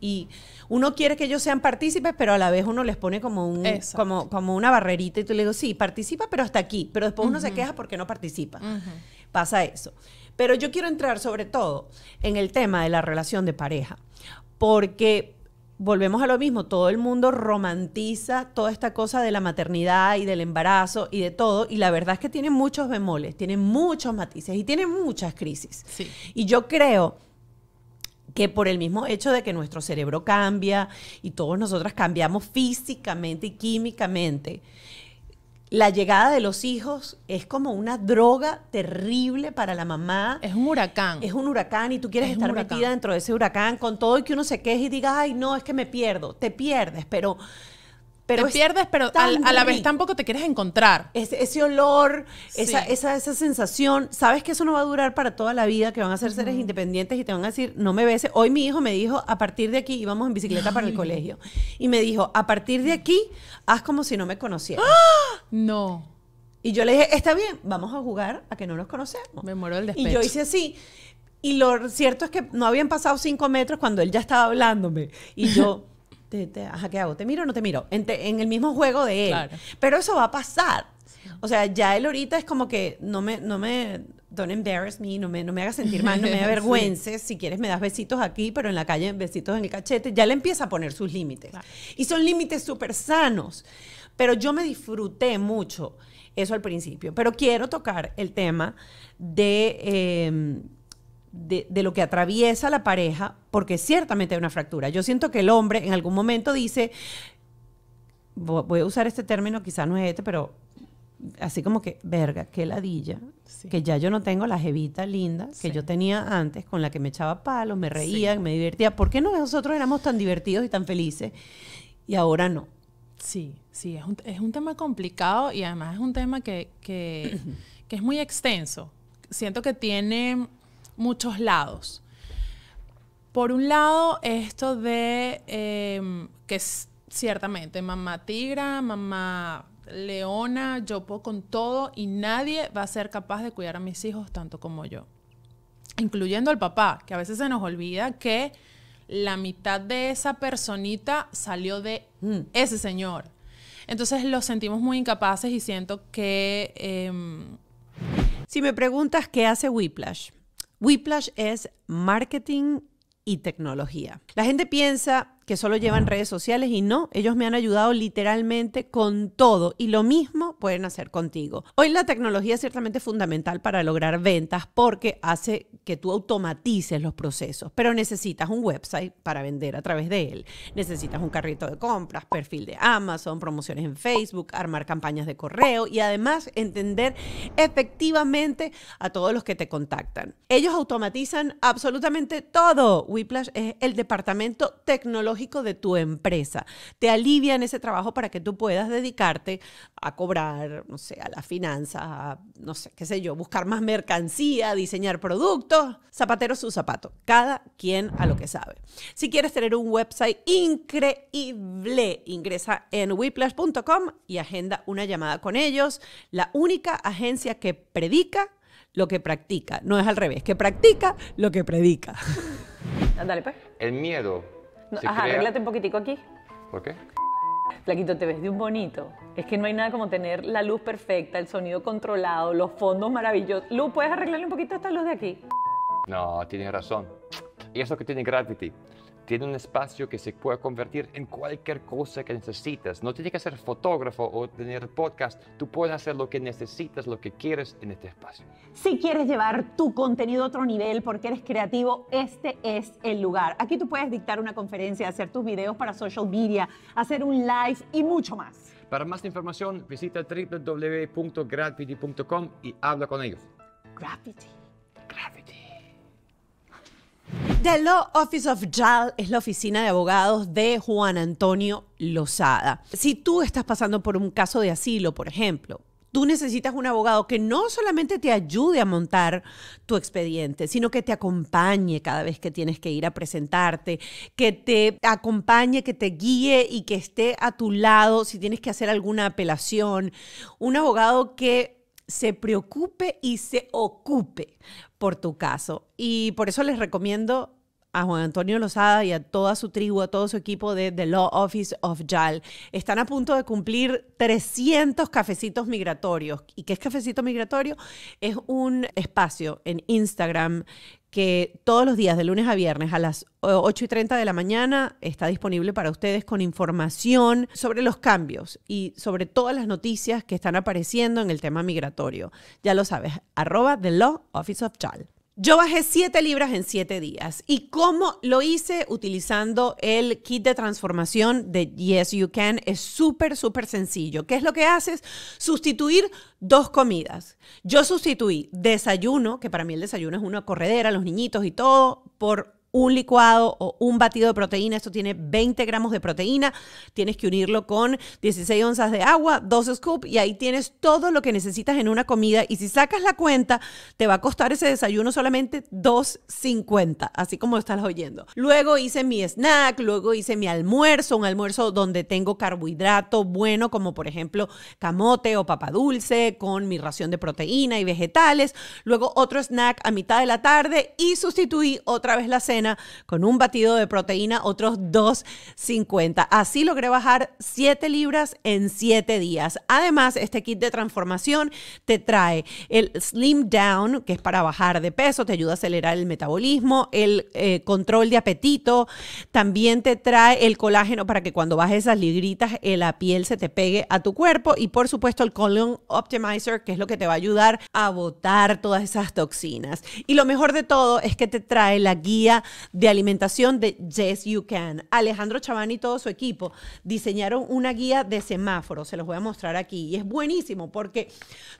y uno quiere que ellos sean partícipes, pero a la vez uno les pone como una barrerita, y tú le digo, sí, participa, pero hasta aquí, pero después uno se queja porque no participa. Pasa eso. Pero yo quiero entrar sobre todo en el tema de la relación de pareja, porque volvemos a lo mismo, todo el mundo romantiza toda esta cosa de la maternidad y del embarazo y de todo, y la verdad es que tiene muchos bemoles, tiene muchos matices y tiene muchas crisis. Sí. Y yo creo que por el mismo hecho de que nuestro cerebro cambia y todos nosotras cambiamos físicamente y químicamente, la llegada de los hijos es como una droga terrible para la mamá. Es un huracán. Es un huracán y tú quieres estar metida dentro de ese huracán con todo y que uno se queje y diga, ay, no, es que me pierdo. Te pierdes, pero a la vez tampoco te quieres encontrar. Ese olor, esa sensación. Sabes que eso no va a durar para toda la vida, que van a ser seres independientes y te van a decir, no me beses. Hoy mi hijo me dijo, a partir de aquí, íbamos en bicicleta para el colegio. Y me dijo, a partir de aquí, haz como si no me conocieras. ¡Ah! No. Y yo le dije, está bien, vamos a jugar a que no nos conocemos. Me muero del despecho. Y yo hice así. Y lo cierto es que no habían pasado 5 metros cuando él ya estaba hablándome. Y yo, ¿qué hago? ¿Te miro o no te miro? En el mismo juego de él. Claro. Pero eso va a pasar. O sea, ya él ahorita es como que no me don't embarrass me, no me hagas sentir mal, no me avergüences. Si quieres me das besitos aquí, pero en la calle besitos en el cachete. Ya le empieza a poner sus límites. Claro. Y son límites súper sanos. Pero yo me disfruté mucho eso al principio. Pero quiero tocar el tema de lo que atraviesa la pareja, porque ciertamente hay una fractura. Yo siento que el hombre en algún momento dice, voy a usar este término, quizás no es este, pero así como que, verga, qué ladilla, que ya yo no tengo la jevita linda que yo tenía antes, con la que me echaba palos, me reía, me divertía. ¿Por qué nosotros éramos tan divertidos y tan felices y ahora no? Sí, es un tema complicado y además es un tema que es muy extenso. Siento que tiene muchos lados. Por un lado, esto de que es, ciertamente, mamá tigra, mamá leona, yo puedo con todo y nadie va a ser capaz de cuidar a mis hijos tanto como yo. Incluyendo al papá, que a veces se nos olvida que la mitad de esa personita salió de ese señor. Entonces los sentimos muy incapaces y siento que... Si me preguntas qué hace Weplash, Weplash es marketing y tecnología. La gente piensa que solo llevan redes sociales, y no, ellos me han ayudado literalmente con todo, y lo mismo pueden hacer contigo. Hoy la tecnología ciertamente es fundamental para lograr ventas porque hace que tú automatices los procesos, pero necesitas un website para vender a través de él, necesitas un carrito de compras, perfil de Amazon, promociones en Facebook, armar campañas de correo y además entender efectivamente a todos los que te contactan. Ellos automatizan absolutamente todo. Weplash es el departamento tecnológico de tu empresa. Te alivian ese trabajo para que tú puedas dedicarte a cobrar, no sé, a las finanzas, a, no sé, qué sé yo, buscar más mercancía, diseñar productos, zapatero su zapato, cada quien a lo que sabe. Si quieres tener un website increíble, ingresa en weplash.com y agenda una llamada con ellos, la única agencia que predica lo que practica. No es al revés, que practica lo que predica. Dale, pues. El miedo. No, ajá, crea... arréglate un poquitico aquí. ¿Por qué? Flaquito, te ves de un bonito. Es que no hay nada como tener la luz perfecta, el sonido controlado, los fondos maravillosos. Lu, ¿puedes arreglarle un poquito esta luz de aquí? No, tienes razón. Y eso que tiene Gravity. Tiene un espacio que se puede convertir en cualquier cosa que necesites. No tienes que ser fotógrafo o tener podcast. Tú puedes hacer lo que necesitas, lo que quieres en este espacio. Si quieres llevar tu contenido a otro nivel porque eres creativo, este es el lugar. Aquí tú puedes dictar una conferencia, hacer tus videos para social media, hacer un live y mucho más. Para más información, visita www.gravity.com y habla con ellos. Gravity. Gravity. The Law Office of JAL es la oficina de abogados de Juan Antonio Lozada. Si tú estás pasando por un caso de asilo, por ejemplo, tú necesitas un abogado que no solamente te ayude a montar tu expediente, sino que te acompañe cada vez que tienes que ir a presentarte, que te acompañe, que te guíe y que esté a tu lado si tienes que hacer alguna apelación. Un abogado que se preocupe y se ocupe por tu caso. Y por eso les recomiendo a Juan Antonio Lozada y a toda su tribu, a todo su equipo de The Law Office of JAL. Están a punto de cumplir 300 cafecitos migratorios. ¿Y qué es cafecito migratorio? Es un espacio en Instagram que todos los días, de lunes a viernes, a las 8:30 de la mañana, está disponible para ustedes con información sobre los cambios y sobre todas las noticias que están apareciendo en el tema migratorio. Ya lo sabes, arroba The Law Office of JAL. Yo bajé 7 libras en 7 días. ¿Y cómo lo hice? Utilizando el kit de transformación de Yes You Can. Es súper, súper sencillo. ¿Qué es lo que haces? Sustituir dos comidas. Yo sustituí desayuno, que para mí el desayuno es una corredera, los niñitos y todo, por un licuado o un batido de proteína. Esto tiene 20 gramos de proteína. Tienes que unirlo con 16 onzas de agua, 2 scoops, y ahí tienes todo lo que necesitas en una comida. Y si sacas la cuenta, te va a costar ese desayuno solamente $2.50, así como estás oyendo. Luego hice mi snack, luego hice mi almuerzo, un almuerzo donde tengo carbohidrato bueno, como por ejemplo camote o papa dulce, con mi ración de proteína y vegetales. Luego otro snack a mitad de la tarde y sustituí otra vez la cena con un batido de proteína, otros $2.50. Así logré bajar 7 libras en 7 días. Además, este kit de transformación te trae el Slim Down, que es para bajar de peso, te ayuda a acelerar el metabolismo, el control de apetito. También te trae el colágeno para que cuando bajes esas libritas, la piel se te pegue a tu cuerpo. Y por supuesto, el Colon Optimizer, que es lo que te va a ayudar a botar todas esas toxinas. Y lo mejor de todo es que te trae la guía de alimentación de Yes You Can. Alejandro Chavani y todo su equipo diseñaron una guía de semáforos, se los voy a mostrar aquí, y es buenísimo porque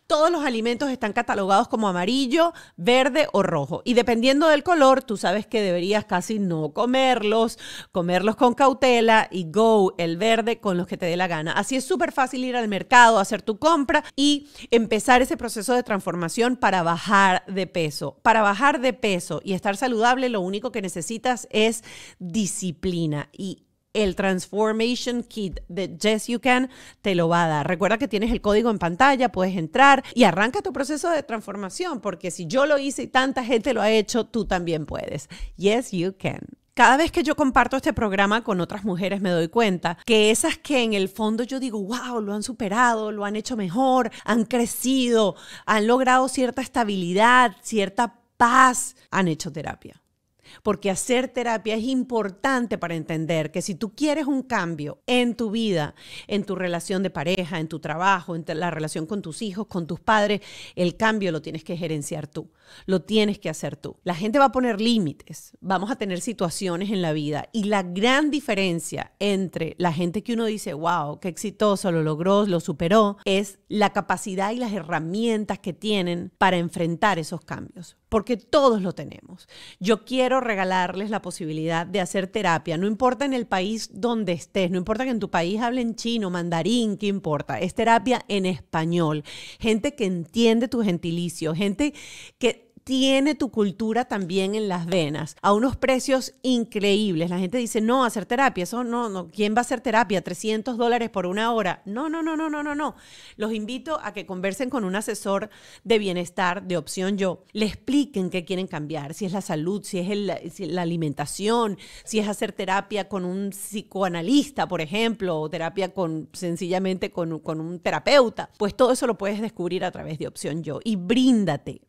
todos los alimentos están catalogados como amarillo, verde o rojo, y dependiendo del color, tú sabes que deberías casi no comerlos, comerlos con cautela y go, el verde, con los que te dé la gana. Así es súper fácil ir al mercado, hacer tu compra y empezar ese proceso de transformación para bajar de peso. Para bajar de peso y estar saludable, lo único que necesitas es disciplina, y el Transformation Kit de Yes You Can te lo va a dar. Recuerda que tienes el código en pantalla, puedes entrar y arranca tu proceso de transformación, porque si yo lo hice y tanta gente lo ha hecho, tú también puedes. Yes You Can. Cada vez que yo comparto este programa con otras mujeres me doy cuenta que esas que en el fondo yo digo, wow, lo han superado, lo han hecho mejor, han crecido, han logrado cierta estabilidad, cierta paz, han hecho terapia. porque hacer terapia es importante para entender que si tú quieres un cambio en tu vida, en tu relación de pareja, en tu trabajo, en la relación con tus hijos, con tus padres, el cambio lo tienes que gerenciar tú, lo tienes que hacer tú. La gente va a poner límites, vamos a tener situaciones en la vida y la gran diferencia entre la gente que uno dice, wow, qué exitoso, lo logró, lo superó, es la capacidad y las herramientas que tienen para enfrentar esos cambios. Porque todos lo tenemos. Yo quiero regalarles la posibilidad de hacer terapia, no importa en el país donde estés, no importa que en tu país hablen chino, mandarín, ¿qué importa? Es terapia en español. Gente que entiende tu gentilicio, gente que tiene tu cultura también en las venas, a unos precios increíbles. La gente dice, no, hacer terapia, eso no, no. ¿Quién va a hacer terapia? $300 por una hora. No, no, no, no, no, no, no. Los invito a que conversen con un asesor de bienestar de Opción Yo. Le expliquen qué quieren cambiar, si es la salud, si es la alimentación, si es hacer terapia con un psicoanalista, por ejemplo, o terapia sencillamente con un terapeuta. Pues todo eso lo puedes descubrir a través de Opción Yo. Y bríndate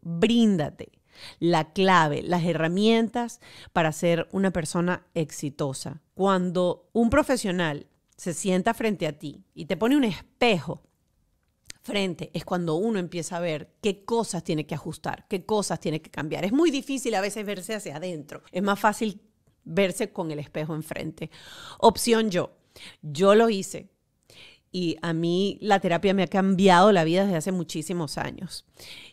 la clave, las herramientas para ser una persona exitosa. Cuando un profesional se sienta frente a ti y te pone un espejo frente, es cuando uno empieza a ver qué cosas tiene que ajustar, qué cosas tiene que cambiar. Es muy difícil a veces verse hacia adentro. Es más fácil verse con el espejo enfrente. Opción Yo. Yo lo hice. Y a mí la terapia me ha cambiado la vida desde hace muchísimos años.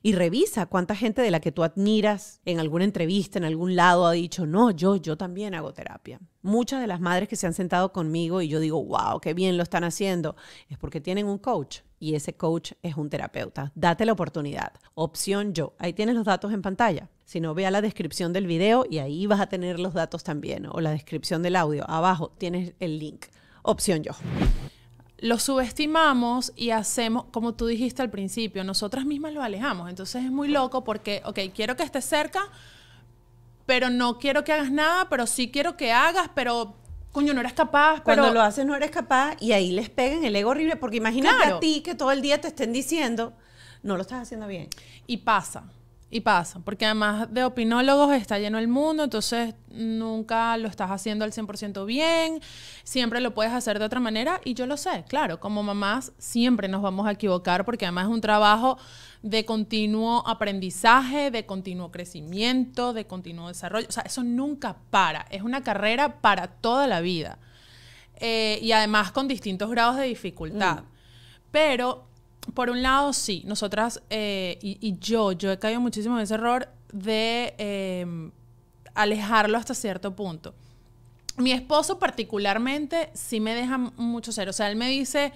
Y revisa cuánta gente de la que tú admiras en alguna entrevista, en algún lado, ha dicho, no, yo también hago terapia. Muchas de las madres que se han sentado conmigo y yo digo, wow, qué bien lo están haciendo, es porque tienen un coach. Y ese coach es un terapeuta. Date la oportunidad. Opción Yo. Ahí tienes los datos en pantalla. Si no, vea la descripción del video y ahí vas a tener los datos también. O la descripción del audio. Abajo tienes el link. Opción Yo. Lo subestimamos y hacemos, como tú dijiste al principio, nosotras mismas lo alejamos. Entonces es muy loco porque, ok, quiero que estés cerca, pero no quiero que hagas nada, pero sí quiero que hagas, pero, coño, no eres capaz. Cuando lo haces no eres capaz y ahí les pegan el ego horrible. Porque imagínate a ti que todo el día te estén diciendo, no lo estás haciendo bien. Y pasa, porque además de opinólogos está lleno el mundo, entonces nunca lo estás haciendo al 100% bien, siempre lo puedes hacer de otra manera y yo lo sé, claro, como mamás siempre nos vamos a equivocar porque además es un trabajo de continuo aprendizaje, de continuo crecimiento, de continuo desarrollo, o sea, eso nunca para, es una carrera para toda la vida y además con distintos grados de dificultad, pero... Por un lado, sí, nosotras, y yo he caído muchísimo en ese error de alejarlo hasta cierto punto. Mi esposo particularmente sí me deja mucho ser. O sea, él me dice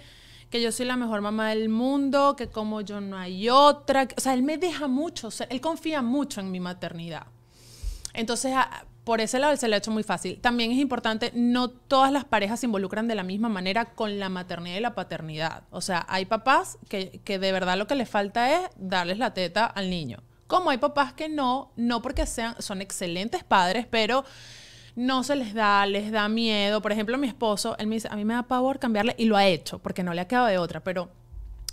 que yo soy la mejor mamá del mundo, que como yo no hay otra. O sea, él me deja mucho ser. Él confía mucho en mi maternidad. Entonces, por ese lado, él se lo ha hecho muy fácil. También es importante, no todas las parejas se involucran de la misma manera con la maternidad y la paternidad. O sea, hay papás que de verdad lo que les falta es darles la teta al niño. Como hay papás que no porque son excelentes padres, pero no se les da miedo. Por ejemplo, mi esposo, él me dice, a mí me da pavor cambiarle, y lo ha hecho, porque no le ha quedado de otra, pero...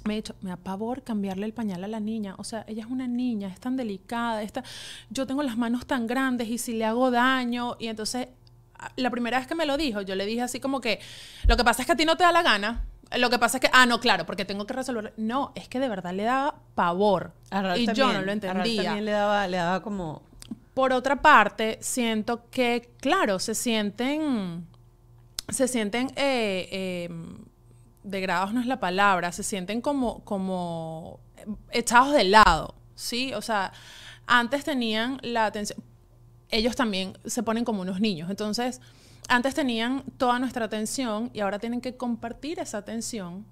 Me ha dicho, me da pavor cambiarle el pañal a la niña. O sea, ella es una niña, es tan delicada. Yo tengo las manos tan grandes y si le hago daño. Y entonces, la primera vez que me lo dijo, yo le dije así como que, lo que pasa es que a ti no te da la gana. Lo que pasa es que, no, claro, porque tengo que resolverlo. No, es que de verdad le daba pavor. Y yo no lo entendía. A Ralph también le daba como... Por otra parte, siento que, claro, se sienten... degradados no es la palabra, se sienten como echados de lado, ¿sí? O sea, antes tenían la atención, ellos también se ponen como unos niños, entonces antes tenían toda nuestra atención y ahora tienen que compartir esa atención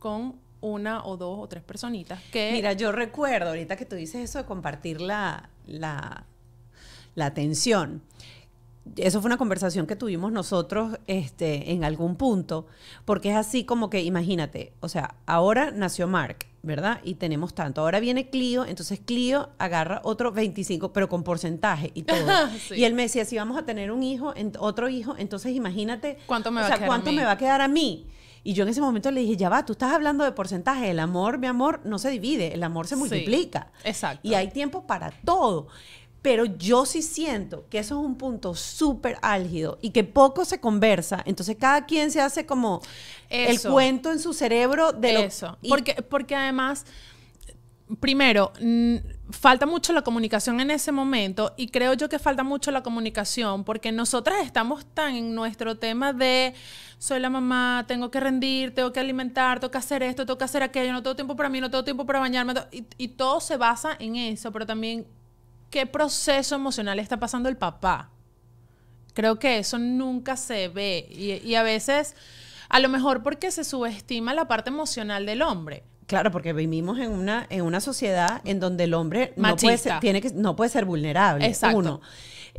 con una o dos o tres personitas que... Mira, yo recuerdo ahorita que tú dices eso de compartir la atención. Eso fue una conversación que tuvimos nosotros en algún punto, porque es así como que, imagínate, o sea, ahora nació Mark, ¿verdad? Y tenemos tanto. Ahora viene Clio, entonces Clio agarra otro 25, pero con porcentaje y todo. Sí. Y él me decía, si vamos a tener un hijo, otro hijo, entonces imagínate, ¿cuánto me va a quedar a mí? Y yo en ese momento le dije, ya va, tú estás hablando de porcentaje, el amor, mi amor, no se divide, el amor se multiplica. Sí, exacto. Y hay tiempo para todo. Pero yo sí siento que eso es un punto súper álgido y que poco se conversa. Entonces cada quien se hace como el cuento en su cerebro de lo, eso. Porque además, primero, falta mucho la comunicación en ese momento, y creo yo que falta mucho la comunicación porque nosotras estamos tan en nuestro tema de soy la mamá, tengo que rendir, tengo que alimentar, tengo que hacer esto, tengo que hacer aquello, no tengo tiempo para mí, no tengo tiempo para bañarme, y todo se basa en eso, pero también... ¿Qué proceso emocional está pasando el papá? Creo que eso nunca se ve. Y a veces, a lo mejor porque se subestima la parte emocional del hombre. Claro, porque vivimos en una sociedad en donde el hombre no puede ser, no puede ser vulnerable. Exacto. Uno.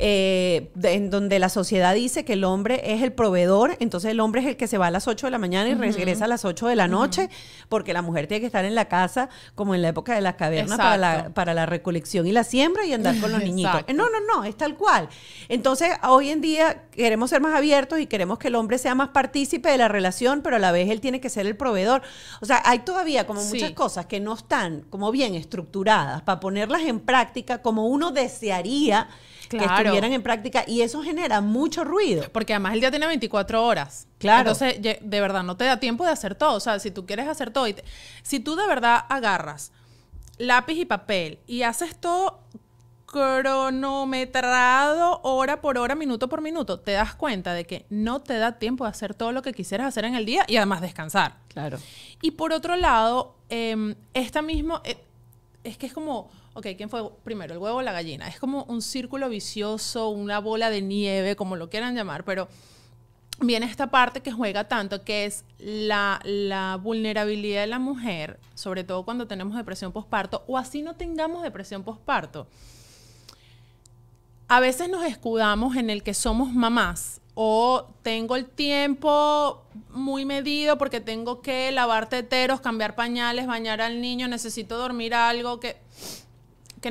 En donde la sociedad dice que el hombre es el proveedor, entonces el hombre es el que se va a las 8 de la mañana y regresa a las 8 de la noche, porque la mujer tiene que estar en la casa como en la época de las cavernas para la recolección y la siembra y andar con los niñitos. No, es tal cual. Entonces hoy en día queremos ser más abiertos y queremos que el hombre sea más partícipe de la relación, pero a la vez él tiene que ser el proveedor. O sea, hay todavía como muchas cosas que no están como bien estructuradas para ponerlas en práctica como uno desearía que estuvieran en práctica, y eso genera mucho ruido. Porque además el día tiene 24 horas. Claro. Entonces, de verdad, no te da tiempo de hacer todo. O sea, si tú quieres hacer todo, si tú de verdad agarras lápiz y papel y haces todo cronometrado, hora por hora, minuto por minuto, te das cuenta de que no te da tiempo de hacer todo lo que quisieras hacer en el día y además descansar. Claro. Y por otro lado, esta misma... es que es como... Ok, ¿quién fue primero, el huevo o la gallina? Es como un círculo vicioso, una bola de nieve, como lo quieran llamar, pero viene esta parte que juega tanto, que es la vulnerabilidad de la mujer, sobre todo cuando tenemos depresión posparto, o así no tengamos depresión posparto. A veces nos escudamos en el que somos mamás, o tengo el tiempo muy medido porque tengo que lavar teteros, cambiar pañales, bañar al niño, necesito dormir algo, que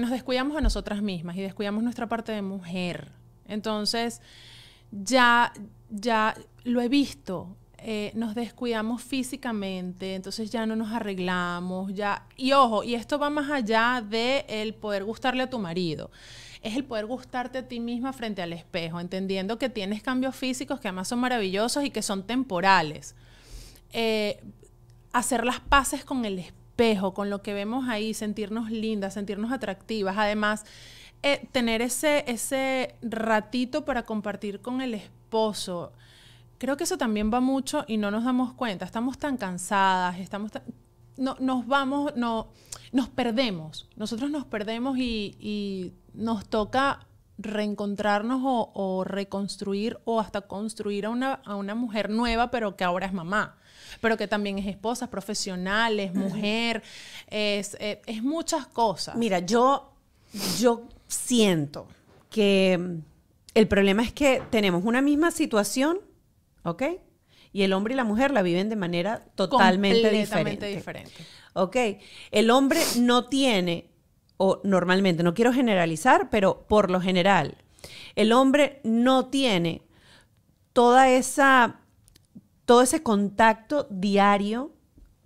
nos descuidamos a nosotras mismas y descuidamos nuestra parte de mujer. Entonces, ya lo he visto, nos descuidamos físicamente, entonces ya no nos arreglamos, y ojo, y esto va más allá de el poder gustarle a tu marido. Es el poder gustarte a ti misma frente al espejo, entendiendo que tienes cambios físicos que además son maravillosos y que son temporales. Hacer las paces con el espejo, con lo que vemos ahí, sentirnos lindas, sentirnos atractivas. Además, tener ese ratito para compartir con el esposo. Creo que eso también va mucho y no nos damos cuenta. Estamos tan cansadas, nos perdemos. Nosotros nos perdemos y nos toca reencontrarnos o reconstruir o hasta construir a una mujer nueva, pero que ahora es mamá, pero que también es esposa, profesional, es mujer, es muchas cosas. Mira, yo siento que el problema es que tenemos una misma situación, ¿ok? Y el hombre y la mujer la viven de manera totalmente diferente. ¿Ok? El hombre no tiene... o normalmente, no quiero generalizar, pero por lo general, el hombre no tiene todo ese contacto diario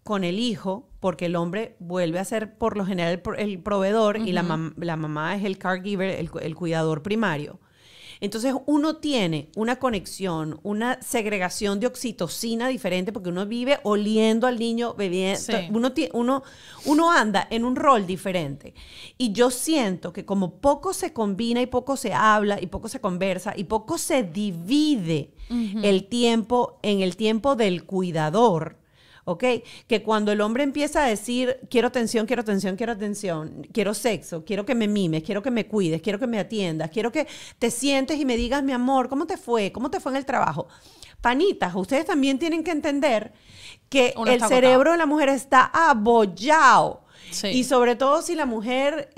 con el hijo, porque el hombre vuelve a ser por lo general el proveedor y la mamá es el caregiver, el cuidador primario. Entonces uno tiene una conexión, una segregación de oxitocina diferente porque uno vive oliendo al niño, bebiendo, uno anda en un rol diferente. Y yo siento que como poco se combina y poco se habla y poco se conversa y poco se divide el tiempo en el tiempo del cuidador, ¿ok? Que cuando el hombre empieza a decir quiero atención, quiero atención, quiero atención, quiero sexo, quiero que me mimes, quiero que me cuides, quiero que me atiendas, quiero que te sientes y me digas mi amor, ¿cómo te fue? ¿Cómo te fue en el trabajo? Panitas, ustedes también tienen que entender que el cerebro de la mujer está abollado. Sí. Y sobre todo si la mujer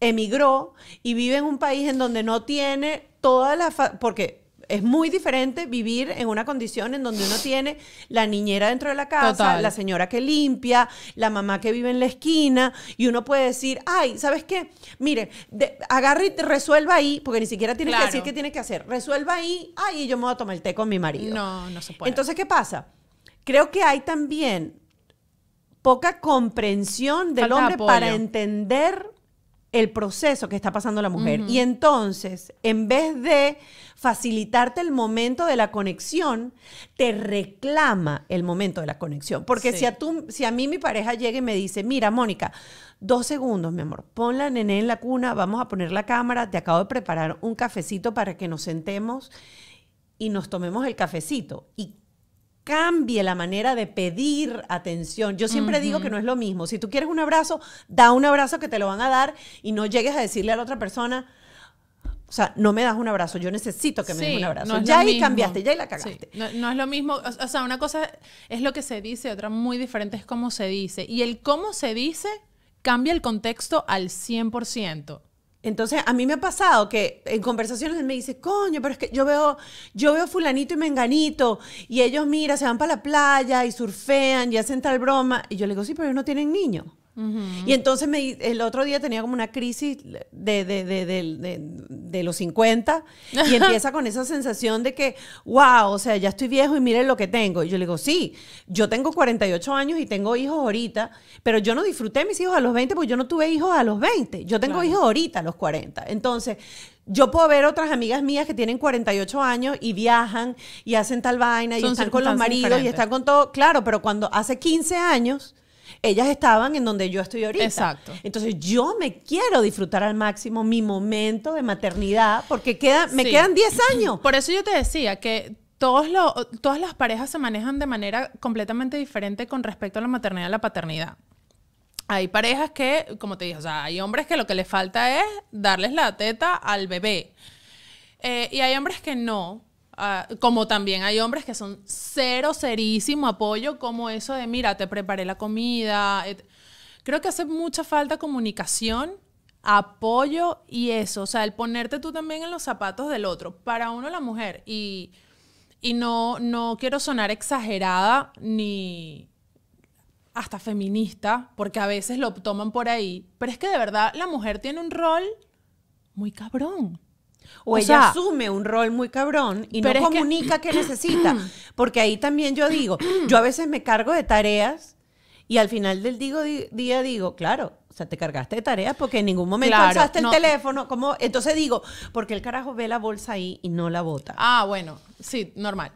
emigró y vive en un país en donde no tiene todas las... porque... es muy diferente vivir en una condición en donde uno tiene la niñera dentro de la casa, la señora que limpia, la mamá que vive en la esquina, y uno puede decir, ay, ¿sabes qué? Mire, agarra y resuelva ahí, porque ni siquiera tienes que decir qué tienes que hacer. Resuelva ahí, ay, yo me voy a tomar el té con mi marido. No, no se puede. Entonces, ¿qué pasa? Creo que hay también poca comprensión del hombre para entender el proceso que está pasando la mujer. Y entonces, en vez de facilitarte el momento de la conexión, te reclama el momento de la conexión. Porque si a mí mi pareja llega y me dice, mira, Mónica, 2 segundos, mi amor, pon la nené en la cuna, vamos a poner la cámara, te acabo de preparar un cafecito para que nos sentemos y nos tomemos el cafecito. Y cambie la manera de pedir atención. Yo siempre digo que no es lo mismo. Si tú quieres un abrazo, da un abrazo que te lo van a dar y no llegues a decirle a la otra persona, o sea, no me das un abrazo, yo necesito que me des un abrazo. No ya ahí mismo. Cambiaste, ya ahí la cagaste. Sí. No, no es lo mismo. O sea, una cosa es lo que se dice, otra muy diferente es cómo se dice. Y el cómo se dice cambia el contexto al 100%. Entonces, a mí me ha pasado que en conversaciones él me dice, coño, pero es que yo veo fulanito y menganito, y ellos, mira, se van para la playa y surfean y hacen tal broma. Y yo le digo, sí, pero ellos no tienen niños. Y entonces el otro día tenía como una crisis de los 50 y empieza con esa sensación de que, wow, o sea, ya estoy viejo y miren lo que tengo. Y yo le digo, sí, yo tengo 48 años y tengo hijos ahorita, pero yo no disfruté mis hijos a los 20 porque yo no tuve hijos a los 20. Yo tengo hijos ahorita a los 40. Entonces, yo puedo ver otras amigas mías que tienen 48 años y viajan y hacen tal vaina y están con los maridos y están con todo. Claro, pero cuando hace 15 años... ellas estaban en donde yo estoy ahorita. Exacto. Entonces, yo me quiero disfrutar al máximo mi momento de maternidad porque me quedan 10 años. Por eso yo te decía que todas las parejas se manejan de manera completamente diferente con respecto a la maternidad y la paternidad. Hay parejas que, como te dije, o sea, hay hombres que lo que les falta es darles la teta al bebé. Y hay hombres que no. Como también hay hombres que son serísimo apoyo, como eso de, mira, te preparé la comida. Creo que hace mucha falta comunicación, apoyo y eso. O sea, el ponerte tú también en los zapatos del otro. Para uno, la mujer. Y no quiero sonar exagerada ni hasta feminista, porque a veces lo toman por ahí. Pero es que de verdad la mujer tiene un rol muy cabrón. O ella asume un rol muy cabrón y no comunica que necesita. Porque ahí también yo digo, yo a veces me cargo de tareas y al final del día digo, claro, o sea, te cargaste de tareas porque en ningún momento alzaste el teléfono. ¿Cómo? Entonces digo, porque el carajo ve la bolsa ahí y no la bota. Ah, bueno, sí, normal.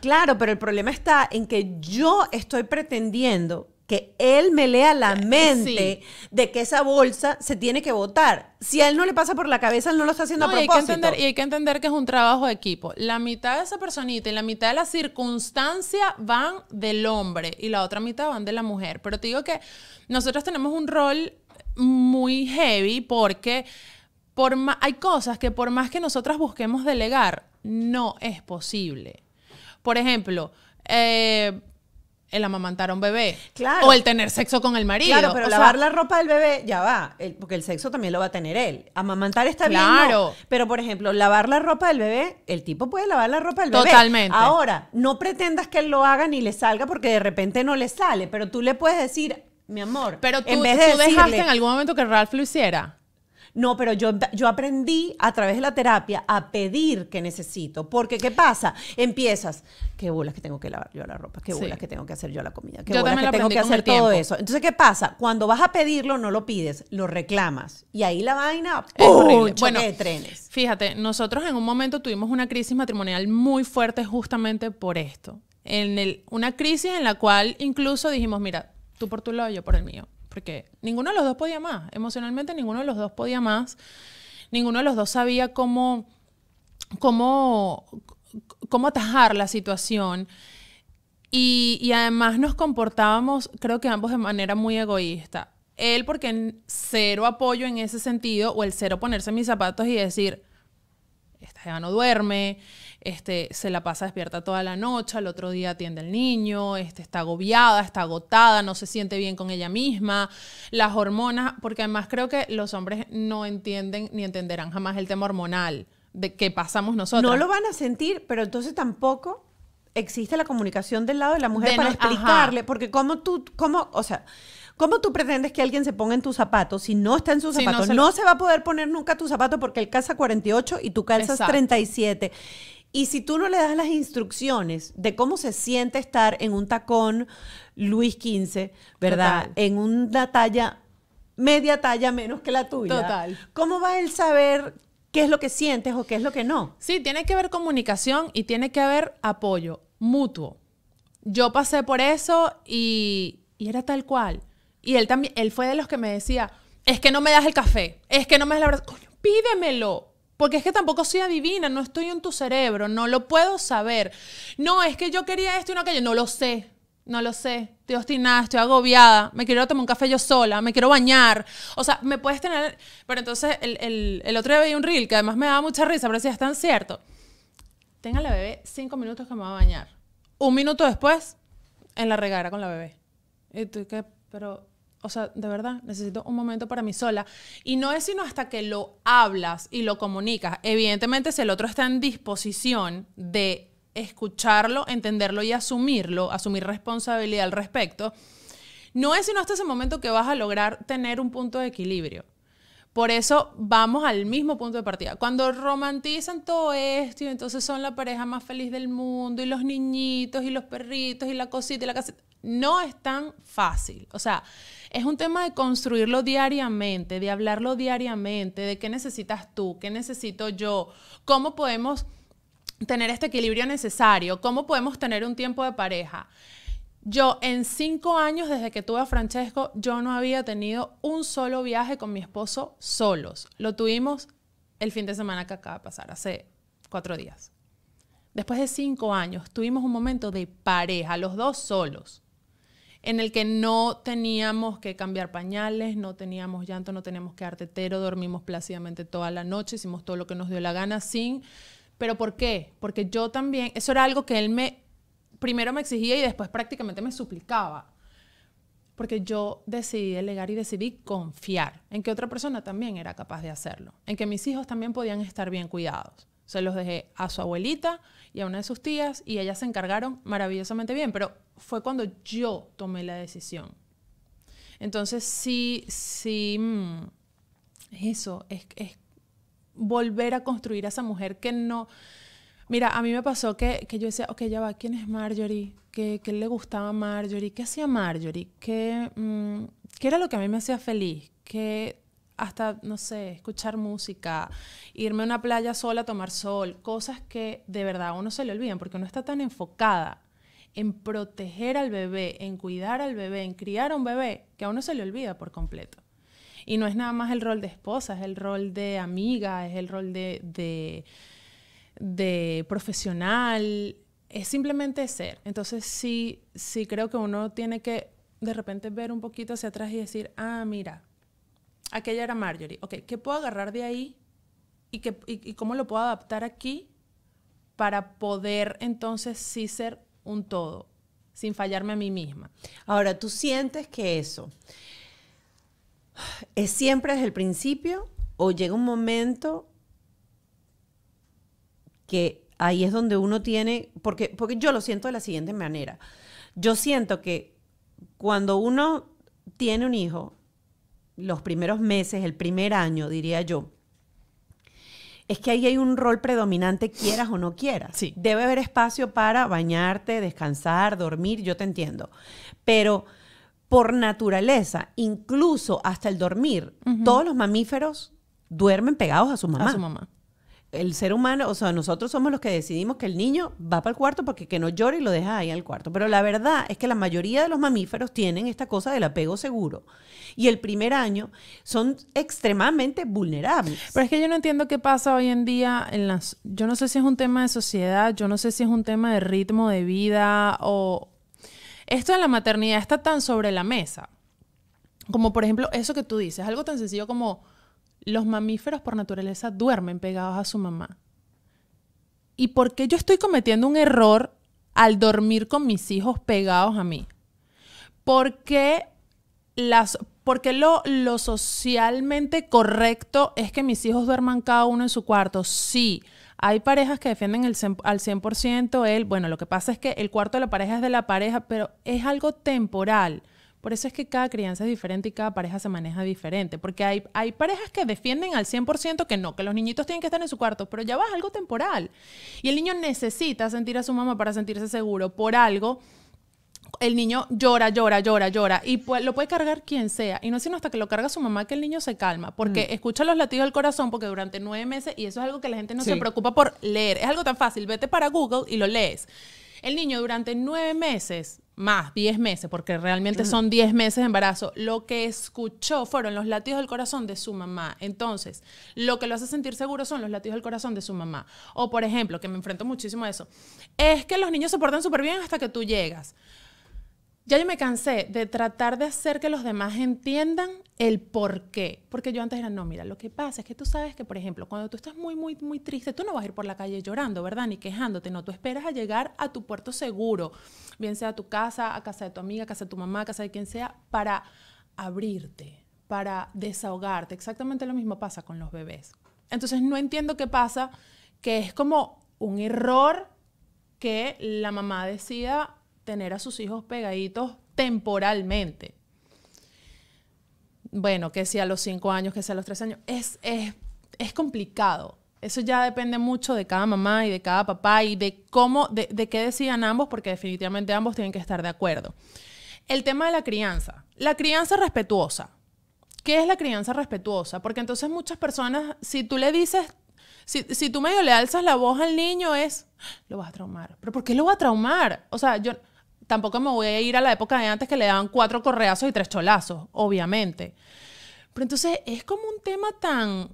Claro, pero el problema está en que yo estoy pretendiendo que él me lea la mente de que esa bolsa se tiene que botar. Si a él no le pasa por la cabeza, él no lo está haciendo a propósito. Y hay que entender que es un trabajo de equipo. La mitad de esa personita y la mitad de la circunstancia van del hombre y la otra mitad van de la mujer. Pero te digo que nosotros tenemos un rol muy heavy porque hay cosas que por más que nosotras busquemos delegar, no es posible. Por ejemplo, el amamantar a un bebé. Claro. O el tener sexo con el marido. Claro, pero lavar la ropa del bebé ya va. Porque el sexo también lo va a tener él. Amamantar está bien. No. Pero, por ejemplo, lavar la ropa del bebé, el tipo puede lavar la ropa del bebé. Totalmente. Ahora, no pretendas que él lo haga ni le salga porque de repente no le sale. Pero tú le puedes decir, mi amor, pero ¿tú dejaste en algún momento que Ralph lo hiciera? No, pero yo aprendí a través de la terapia a pedir que necesito. Porque, ¿qué pasa? Empiezas, qué bolas que tengo que lavar yo la ropa, qué bolas que tengo que hacer yo la comida, qué bolas que tengo que hacer todo eso. Entonces, ¿qué pasa? Cuando vas a pedirlo, no lo pides, lo reclamas. Y ahí la vaina, ¡pum! Choque de trenes. Fíjate, nosotros en un momento tuvimos una crisis matrimonial muy fuerte justamente por esto. Una crisis en la cual incluso dijimos, mira, tú por tu lado, yo por el mío. Porque ninguno de los dos podía más. Emocionalmente ninguno de los dos podía más. Ninguno de los dos sabía cómo atajar la situación. Y además nos comportábamos, creo que ambos de manera muy egoísta. Él porque cero apoyo en ese sentido, o el cero ponerse en mis zapatos y decir, esta jeva no duerme, se la pasa despierta toda la noche, al otro día atiende al niño, está agobiada, está agotada, no se siente bien con ella misma, las hormonas, porque además creo que los hombres no entienden ni entenderán jamás el tema hormonal de que pasamos nosotros. No lo van a sentir, pero entonces tampoco existe la comunicación del lado de la mujer para explicarle, porque ¿cómo tú pretendes que alguien se ponga en tus zapatos si no está en sus zapatos? No se va a poder poner nunca tus zapatos porque él calza 48 y tú calzas 37. Y si tú no le das las instrucciones de cómo se siente estar en un tacón Luis XV, ¿verdad? Total. En una talla media talla menos que la tuya. Total. ¿Cómo va él a saber qué es lo que sientes o qué es lo que no? Sí, tiene que haber comunicación y tiene que haber apoyo mutuo. Yo pasé por eso y era tal cual. Y él también, él fue de los que me decía, es que no me das el café, es que no me das la verdad. Coño, pídemelo. Porque es que tampoco soy adivina, no estoy en tu cerebro, no lo puedo saber. No, es que yo quería esto y no aquello. No lo sé, no lo sé. Estoy obstinada, estoy agobiada, me quiero tomar un café yo sola, me quiero bañar. O sea, me puedes tener... Pero entonces el otro día vi un reel que además me daba mucha risa, pero decía, es tan cierto. Tenga la bebé 5 minutos que me va a bañar. 1 minuto después, en la regadera con la bebé. Y tú, ¿qué? Pero... O sea, de verdad, necesito un momento para mí sola. Y no es sino hasta que lo hablas y lo comunicas. Evidentemente, si el otro está en disposición de escucharlo, entenderlo y asumirlo, asumir responsabilidad al respecto, no es sino hasta ese momento que vas a lograr tener un punto de equilibrio. Por eso vamos al mismo punto de partida. Cuando romantizan todo esto y entonces son la pareja más feliz del mundo y los niñitos y los perritos y la cosita y la casita, no es tan fácil. O sea, es un tema de construirlo diariamente, de hablarlo diariamente, de qué necesitas tú, qué necesito yo, cómo podemos tener este equilibrio necesario, cómo podemos tener un tiempo de pareja. Yo en 5 años desde que tuve a Francesco, yo no había tenido un solo viaje con mi esposo solos. Lo tuvimos el fin de semana que acaba de pasar, hace 4 días. Después de 5 años, tuvimos un momento de pareja, los dos solos, en el que no teníamos que cambiar pañales, no teníamos llanto, no teníamos que dar tetero, dormimos plácidamente toda la noche, hicimos todo lo que nos dio la gana sin... ¿Pero por qué? Porque yo también... Eso era algo que él primero me exigía y después prácticamente me suplicaba. Porque yo decidí delegar y decidí confiar en que otra persona también era capaz de hacerlo. En que mis hijos también podían estar bien cuidados. Se los dejé a su abuelita y a una de sus tías y ellas se encargaron maravillosamente bien. Pero fue cuando yo tomé la decisión. Entonces sí, eso es volver a construir a esa mujer que no... Mira, a mí me pasó que yo decía, ok, ya va, ¿quién es Marjorie? ¿Qué le gustaba a Marjorie? ¿Qué hacía Marjorie? ¿Qué era lo que a mí me hacía feliz? Que hasta, no sé, escuchar música, irme a una playa sola a tomar sol, cosas que de verdad a uno se le olvidan porque uno está tan enfocada en proteger al bebé, en cuidar al bebé, en criar a un bebé, que a uno se le olvida por completo. Y no es nada más el rol de esposa, es el rol de amiga, es el rol de profesional, es simplemente ser. Entonces sí creo que uno tiene que de repente ver un poquito hacia atrás y decir, ah, mira, aquella era Marjorie, ok, ¿qué puedo agarrar de ahí? ¿Y cómo lo puedo adaptar aquí para poder entonces sí ser un todo, sin fallarme a mí misma? Ahora, ¿tú sientes que eso es siempre desde el principio o llega un momento que ahí es donde uno tiene, porque yo lo siento de la siguiente manera? Yo siento que cuando uno tiene un hijo, los primeros meses, el primer año, diría yo, es que ahí hay un rol predominante, quieras o no quieras. Sí. Debe haber espacio para bañarte, descansar, dormir, yo te entiendo. Pero por naturaleza, incluso hasta el dormir, todos los mamíferos duermen pegados a su mamá. A su mamá. El ser humano, o sea, nosotros somos los que decidimos que el niño va para el cuarto porque que no llore y lo deja ahí al cuarto. Pero la verdad es que la mayoría de los mamíferos tienen esta cosa del apego seguro. Y el primer año son extremadamente vulnerables. Pero es que yo no entiendo qué pasa hoy en día en las... Yo no sé si es un tema de sociedad, yo no sé si es un tema de ritmo de vida o... Esto de la maternidad está tan sobre la mesa. Como por ejemplo eso que tú dices, algo tan sencillo como... Los mamíferos por naturaleza duermen pegados a su mamá. ¿Y por qué yo estoy cometiendo un error al dormir con mis hijos pegados a mí? Porque lo socialmente correcto es que mis hijos duerman cada uno en su cuarto? Sí, hay parejas que defienden al 100% bueno, lo que pasa es que el cuarto de la pareja es de la pareja, pero es algo temporal. Por eso es que cada crianza es diferente y cada pareja se maneja diferente. Porque hay parejas que defienden al 100% que no, que los niñitos tienen que estar en su cuarto, pero ya va, algo temporal. Y el niño necesita sentir a su mamá para sentirse seguro por algo el niño llora, llora, llora, llora. Y lo puede cargar quien sea. Y no es sino hasta que lo carga su mamá que el niño se calma. Porque escucha los latidos del corazón, porque durante 9 meses, y eso es algo que la gente no se preocupa por leer. Es algo tan fácil. Vete para Google y lo lees. El niño durante 9 meses, más 10 meses, porque realmente son 10 meses de embarazo, lo que escuchó fueron los latidos del corazón de su mamá. Entonces, lo que lo hace sentir seguro son los latidos del corazón de su mamá. O, por ejemplo, que me enfrento muchísimo a eso, es que los niños se portan súper bien hasta que tú llegas. Ya yo me cansé de tratar de hacer que los demás entiendan el por qué. Porque yo antes era, no, mira, lo que pasa es que tú sabes que, por ejemplo, cuando tú estás muy, muy, muy triste, tú no vas a ir por la calle llorando, ¿verdad? Ni quejándote, no. Tú esperas a llegar a tu puerto seguro, bien sea a tu casa, a casa de tu amiga, a casa de tu mamá, a casa de quien sea, para abrirte, para desahogarte. Exactamente lo mismo pasa con los bebés. Entonces, no entiendo qué pasa, que es como un error que la mamá decida tener a sus hijos pegaditos temporalmente. Bueno, que sea a los 5 años, que sea a los 3 años. Es complicado. Eso ya depende mucho de cada mamá y de cada papá y de cómo, de qué decidan ambos, porque definitivamente ambos tienen que estar de acuerdo. El tema de la crianza. La crianza respetuosa. ¿Qué es la crianza respetuosa? Porque entonces muchas personas, si tú le dices, si tú medio le alzas la voz al niño, es, lo vas a traumar. ¿Pero por qué lo va a traumar? O sea, yo tampoco me voy a ir a la época de antes que le daban 4 correazos y 3 cholazos, obviamente. Pero entonces es como un tema tan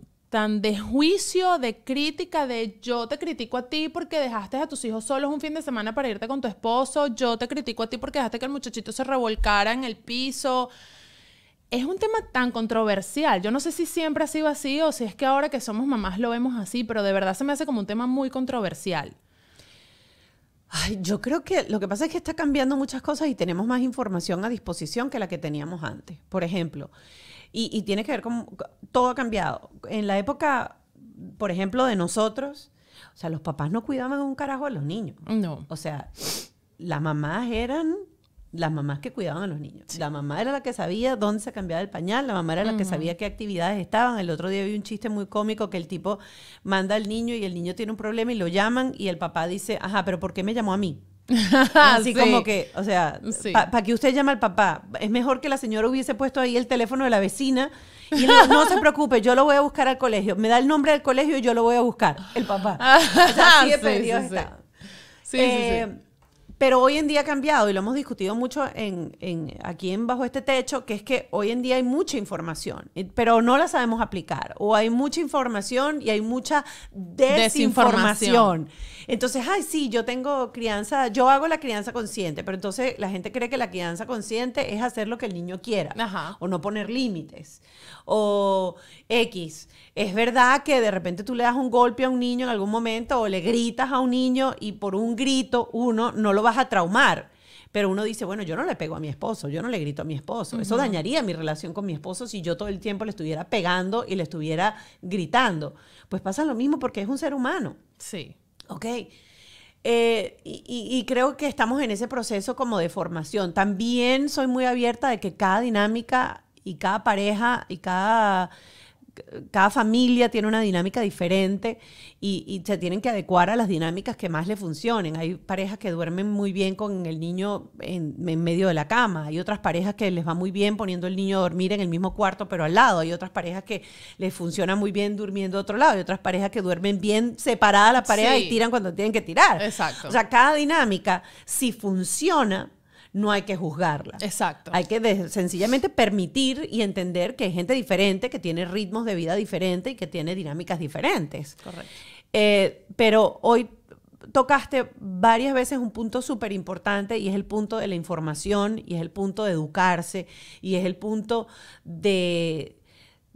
de juicio, de crítica, de yo te critico a ti porque dejaste a tus hijos solos un fin de semana para irte con tu esposo, yo te critico a ti porque dejaste que el muchachito se revolcara en el piso. Es un tema tan controversial. Yo no sé si siempre ha sido así o si es que ahora que somos mamás lo vemos así, pero de verdad se me hace como un tema muy controversial. Ay, yo creo que lo que pasa es que está cambiando muchas cosas y tenemos más información a disposición que la que teníamos antes, por ejemplo. Y tiene que ver con... Todo ha cambiado. En la época, por ejemplo, de nosotros, o sea, los papás no cuidaban un carajo a los niños. No. O sea, las mamás eran las mamás que cuidaban a los niños. Sí. La mamá era la que sabía dónde se cambiaba el pañal, la mamá era la que sabía qué actividades estaban. El otro día vi un chiste muy cómico que el tipo manda al niño y el niño tiene un problema y lo llaman y el papá dice, ajá, pero ¿por qué me llamó a mí? Así como que, o sea, ¿para qué usted llama al papá? Es mejor que la señora hubiese puesto ahí el teléfono de la vecina y no, no se preocupe, yo lo voy a buscar al colegio. Me da el nombre del colegio y yo lo voy a buscar, el papá. O sea, así de perdidos estaban. Sí. Pero hoy en día ha cambiado y lo hemos discutido mucho aquí en Bajo este Techo, que es que hoy en día hay mucha información, pero no la sabemos aplicar. O hay mucha información y hay mucha desinformación. Entonces, ay, sí, yo tengo crianza, yo hago la crianza consciente, pero entonces la gente cree que la crianza consciente es hacer lo que el niño quiera. Ajá. O no poner límites. O X. Es verdad que de repente tú le das un golpe a un niño en algún momento o le gritas a un niño y por un grito uno no lo vas a traumar. Pero uno dice, bueno, yo no le pego a mi esposo, yo no le grito a mi esposo. Eso dañaría mi relación con mi esposo si yo todo el tiempo le estuviera pegando y le estuviera gritando. Pues pasa lo mismo porque es un ser humano. Sí. Ok. Y creo que estamos en ese proceso como de formación. También soy muy abierta de que cada dinámica y cada pareja y cada familia tiene una dinámica diferente y se tienen que adecuar a las dinámicas que más le funcionen. Hay parejas que duermen muy bien con el niño en medio de la cama. Hay otras parejas que les va muy bien poniendo el niño a dormir en el mismo cuarto pero al lado. Hay otras parejas que les funciona muy bien durmiendo a otro lado. Hay otras parejas que duermen bien separada la pareja y tiran cuando tienen que tirar. Exacto. O sea, cada dinámica, si funciona, no hay que juzgarla. Exacto. Hay que sencillamente permitir y entender que hay gente diferente, que tiene ritmos de vida diferentes y que tiene dinámicas diferentes. Correcto. Pero hoy tocaste varias veces un punto súper importante y es el punto de la información y es el punto de educarse y es el punto de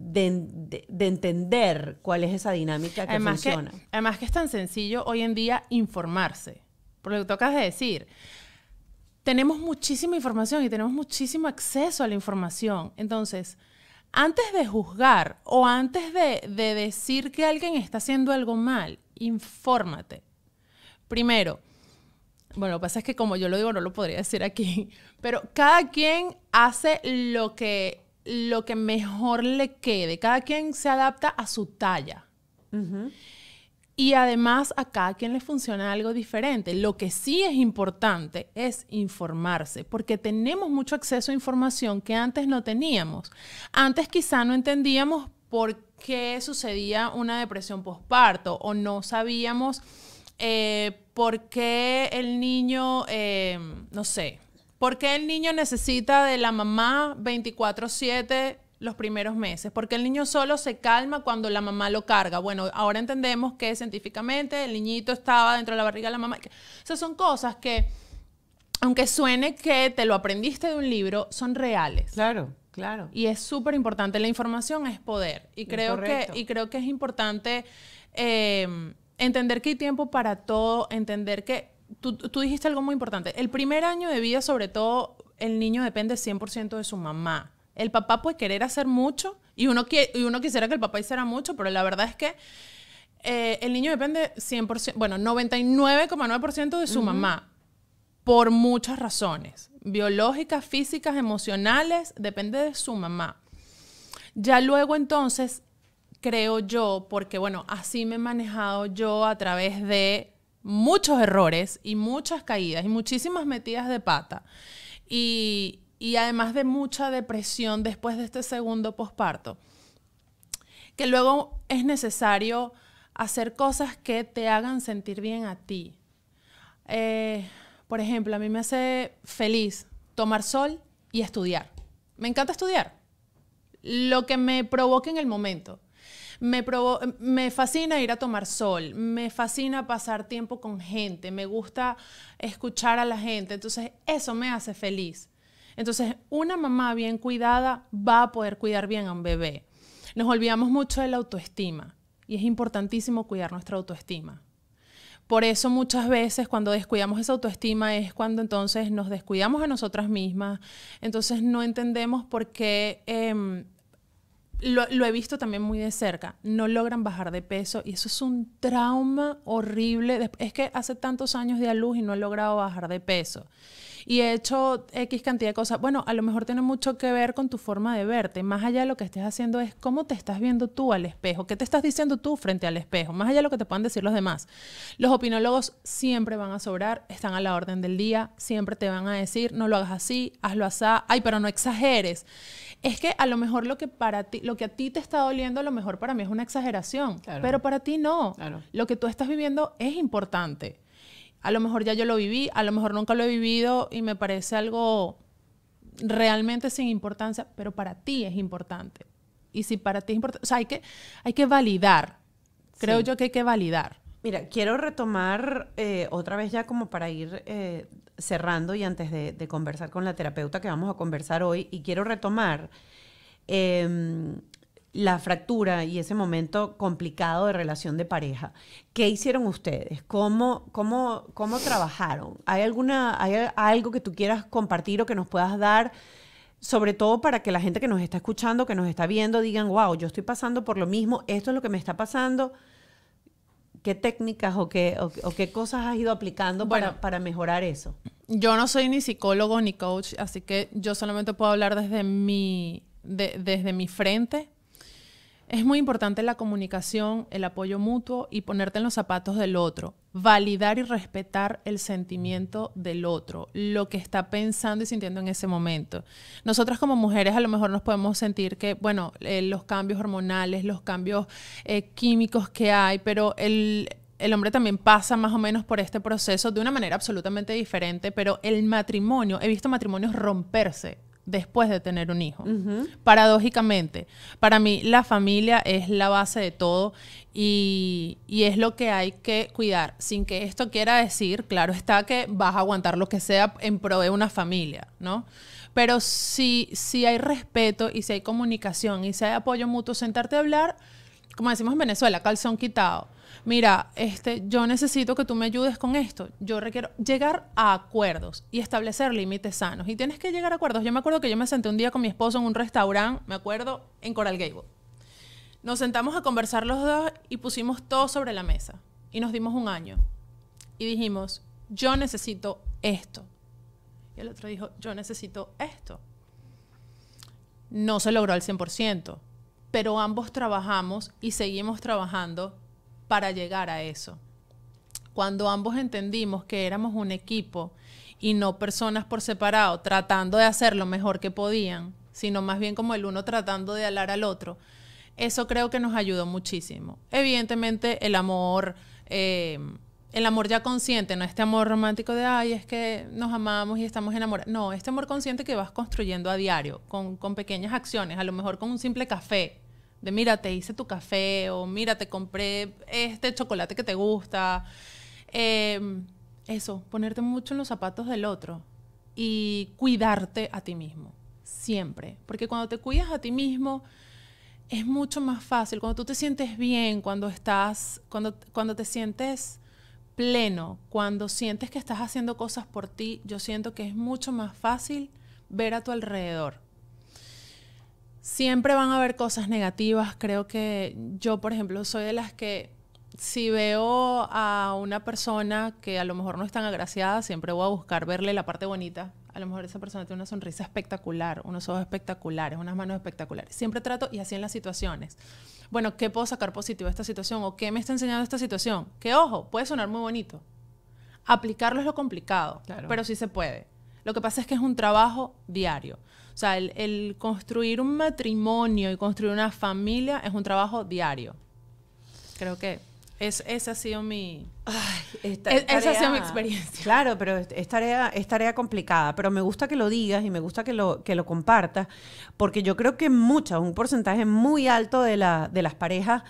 entender cuál es esa dinámica que funciona. Además que es tan sencillo hoy en día informarse. Por lo que tocas de decir, tenemos muchísima información y tenemos muchísimo acceso a la información. Entonces, antes de juzgar o antes de decir que alguien está haciendo algo mal, infórmate. Primero, bueno, lo que pasa es que como yo lo digo, no lo podría decir aquí, pero cada quien hace lo que mejor le quede. Cada quien se adapta a su talla. Y además a cada quien le funciona algo diferente. Lo que sí es importante es informarse, porque tenemos mucho acceso a información que antes no teníamos. Antes quizá no entendíamos por qué sucedía una depresión posparto, o no sabíamos por qué el niño, no sé, por qué el niño necesita de la mamá 24/7 los primeros meses, porque el niño solo se calma cuando la mamá lo carga. Bueno, ahora entendemos que científicamente el niñito estaba dentro de la barriga de la mamá. O sea, son cosas que, aunque suene que te lo aprendiste de un libro, son reales. Claro, claro. Y es súper importante. La información es poder. Y creo que es importante entender que hay tiempo para todo, entender que... Tú dijiste algo muy importante. El primer año de vida, sobre todo, el niño depende 100% de su mamá. El papá puede querer hacer mucho y uno quisiera que el papá hiciera mucho, pero la verdad es que el niño depende 100%, bueno, 99,9% de su mamá, por muchas razones, biológicas, físicas, emocionales, depende de su mamá. Ya luego entonces, creo yo, porque bueno, así me he manejado yo a través de muchos errores y muchas caídas y muchísimas metidas de pata. Y además de mucha depresión después de este segundo posparto, que luego es necesario hacer cosas que te hagan sentir bien a ti. Por ejemplo, a mí me hace feliz tomar sol y estudiar. Me encanta estudiar. Lo que me provoque en el momento. Me fascina ir a tomar sol, me fascina pasar tiempo con gente, me gusta escuchar a la gente. Entonces, eso me hace feliz. Entonces, una mamá bien cuidada va a poder cuidar bien a un bebé. Nos olvidamos mucho de la autoestima y es importantísimo cuidar nuestra autoestima. Por eso muchas veces cuando descuidamos esa autoestima es cuando entonces nos descuidamos a nosotras mismas. Entonces no entendemos por qué, lo he visto también muy de cerca, no logran bajar de peso y eso es un trauma horrible. Es que hace tantos años di a luz y no he logrado bajar de peso. Y he hecho X cantidad de cosas. Bueno, a lo mejor tiene mucho que ver con tu forma de verte. Más allá de lo que estés haciendo es cómo te estás viendo tú al espejo. ¿Qué te estás diciendo tú frente al espejo? Más allá de lo que te puedan decir los demás. Los opinólogos siempre van a sobrar, están a la orden del día. Siempre te van a decir, no lo hagas así, hazlo así. Ay, pero no exageres. Es que a lo mejor lo que a ti te está doliendo, a lo mejor para mí es una exageración. Claro. Pero para ti no. Claro. Lo que tú estás viviendo es importante. A lo mejor ya yo lo viví, a lo mejor nunca lo he vivido y me parece algo realmente sin importancia, pero para ti es importante. Y si para ti es importante, o sea, hay que validar. Creo yo que hay que validar. Mira, quiero retomar otra vez ya como para ir cerrando y antes de conversar con la terapeuta que vamos a conversar hoy, y quiero retomar la fractura y ese momento complicado de relación de pareja. ¿Qué hicieron ustedes? ¿Cómo trabajaron? ¿Hay algo que tú quieras compartir o que nos puedas dar? Sobre todo para que la gente que nos está escuchando, que nos está viendo, digan, wow, yo estoy pasando por lo mismo, esto es lo que me está pasando. ¿Qué técnicas o qué cosas has ido aplicando para mejorar eso? Yo no soy ni psicólogo ni coach, así que yo solamente puedo hablar desde mi frente. Es muy importante la comunicación, el apoyo mutuo y ponerte en los zapatos del otro. Validar y respetar el sentimiento del otro, lo que está pensando y sintiendo en ese momento. Nosotras como mujeres a lo mejor nos podemos sentir que, bueno, los cambios hormonales, los cambios químicos que hay, pero el hombre también pasa más o menos por este proceso de una manera absolutamente diferente, pero el matrimonio, he visto matrimonios romperse después de tener un hijo. Paradójicamente, para mí la familia es la base de todo y es lo que hay que cuidar, sin que esto quiera decir, claro está, que vas a aguantar lo que sea en pro de una familia, ¿no? Pero si hay respeto y si hay comunicación y si hay apoyo mutuo, sentarte a hablar, como decimos en Venezuela, calzón quitado. Mira, yo necesito que tú me ayudes con esto. Yo requiero llegar a acuerdos y establecer límites sanos. Y tienes que llegar a acuerdos. Yo me acuerdo que yo me senté un día con mi esposo en un restaurante, me acuerdo, en Coral Gables. Nos sentamos a conversar los dos y pusimos todo sobre la mesa. Y nos dimos un año. Y dijimos, yo necesito esto. Y el otro dijo, yo necesito esto. No se logró al 100%, pero ambos trabajamos y seguimos trabajando para llegar a eso. Cuando ambos entendimos que éramos un equipo y no personas por separado tratando de hacer lo mejor que podían, sino más bien como el uno tratando de alar al otro, eso creo que nos ayudó muchísimo. Evidentemente el amor ya consciente, no este amor romántico de ay, es que nos amamos y estamos enamorados. No, este amor consciente que vas construyendo a diario, con pequeñas acciones, a lo mejor con un simple café, de mira, te hice tu café, o mira, te compré este chocolate que te gusta. Eso, ponerte mucho en los zapatos del otro y cuidarte a ti mismo, siempre. Porque cuando te cuidas a ti mismo, es mucho más fácil. Cuando tú te sientes bien, cuando te sientes pleno, cuando sientes que estás haciendo cosas por ti, yo siento que es mucho más fácil ver a tu alrededor. Siempre van a haber cosas negativas. Creo que yo, por ejemplo, soy de las que si veo a una persona que a lo mejor no es tan agraciada, siempre voy a buscar verle la parte bonita. A lo mejor esa persona tiene una sonrisa espectacular, unos ojos espectaculares, unas manos espectaculares. Siempre trato, y así en las situaciones. Bueno, ¿qué puedo sacar positivo de esta situación? ¿O qué me está enseñando esta situación? Que, ojo, puede sonar muy bonito. Aplicarlo es lo complicado, claro, pero sí se puede. Lo que pasa es que es un trabajo diario. O sea, el construir un matrimonio y construir una familia es un trabajo diario. Creo que esa ha sido mi... esa ha sido mi experiencia. Claro, pero es tarea complicada. Pero me gusta que lo digas y me gusta que lo compartas, porque yo creo que un porcentaje muy alto de las parejas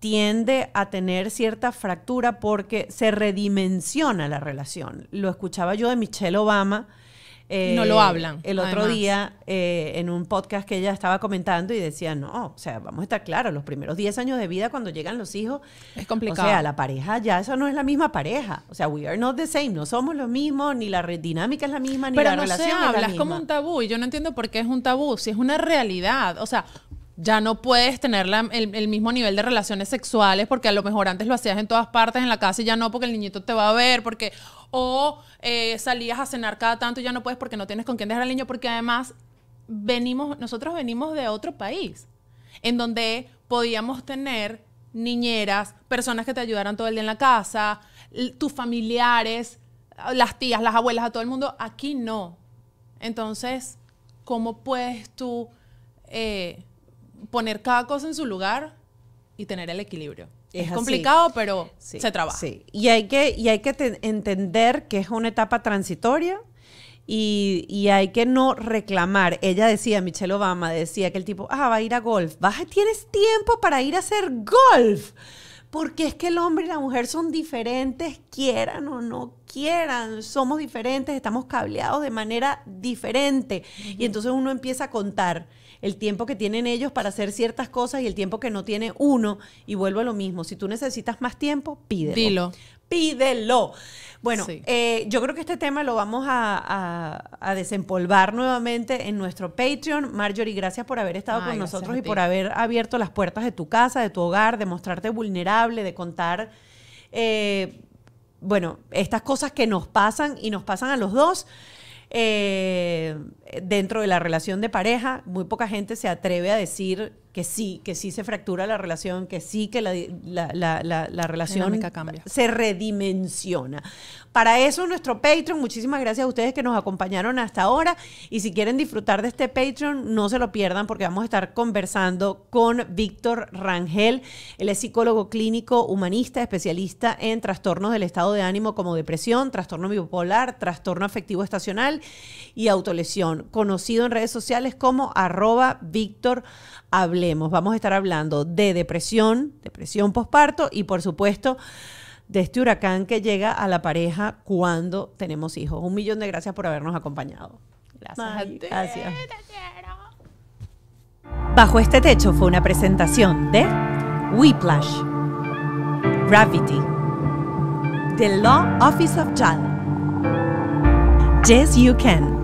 tiende a tener cierta fractura porque se redimensiona la relación. Lo escuchaba yo de Michelle Obama. No lo hablan. El otro día, en un podcast que ella estaba comentando y decía, no, o sea, vamos a estar claros, los primeros 10 años de vida cuando llegan los hijos... Es complicado. O sea, la pareja ya, eso no es la misma pareja. O sea, we are not the same, no somos los mismos, ni la dinámica es la misma, ni la relación es la misma. Pero no se habla, es como un tabú, y yo no entiendo por qué es un tabú, si es una realidad, o sea... Ya no puedes tener el mismo nivel de relaciones sexuales porque a lo mejor antes lo hacías en todas partes en la casa y ya no porque el niñito te va a ver, porque salías a cenar cada tanto y ya no puedes porque no tienes con quién dejar al niño, porque además nosotros venimos de otro país en donde podíamos tener niñeras, personas que te ayudaran todo el día en la casa, tus familiares, las tías, las abuelas, a todo el mundo. Aquí no. Entonces, ¿cómo puedes tú... poner cada cosa en su lugar y tener el equilibrio? Es complicado, pero sí, se trabaja. Sí. Y hay que entender que es una etapa transitoria y hay que no reclamar. Ella decía, Michelle Obama decía que el tipo, va a ir a golf. Tienes tiempo para ir a hacer golf. Porque es que el hombre y la mujer son diferentes, quieran o no quieran, somos diferentes, estamos cableados de manera diferente. Uh-huh. Y entonces uno empieza a contar el tiempo que tienen ellos para hacer ciertas cosas y el tiempo que no tiene uno. Y vuelvo a lo mismo, si tú necesitas más tiempo, pídelo. Dilo. Pídelo. Bueno, sí. Yo creo que este tema lo vamos a desempolvar nuevamente en nuestro Patreon. Marjorie, gracias por haber estado con nosotros y por haber abierto las puertas de tu casa, de tu hogar, de mostrarte vulnerable, de contar, estas cosas que nos pasan y nos pasan a los dos. Dentro de la relación de pareja, muy poca gente se atreve a decir que sí se fractura la relación, que sí que la relación se redimensiona. Para eso nuestro Patreon, muchísimas gracias a ustedes que nos acompañaron hasta ahora, y si quieren disfrutar de este Patreon, no se lo pierdan porque vamos a estar conversando con Víctor Rangel. Él es psicólogo clínico, humanista, especialista en trastornos del estado de ánimo como depresión, trastorno bipolar, trastorno afectivo estacional y autolesión. Conocido en redes sociales como @VictorHablemos. Vamos a estar hablando de depresión posparto y, por supuesto, de este huracán que llega a la pareja cuando tenemos hijos. Un millón de gracias por habernos acompañado. Gracias. Bajo este techo fue una presentación de Weplash, Gravity, The Law Office of JAL, Yes You Can,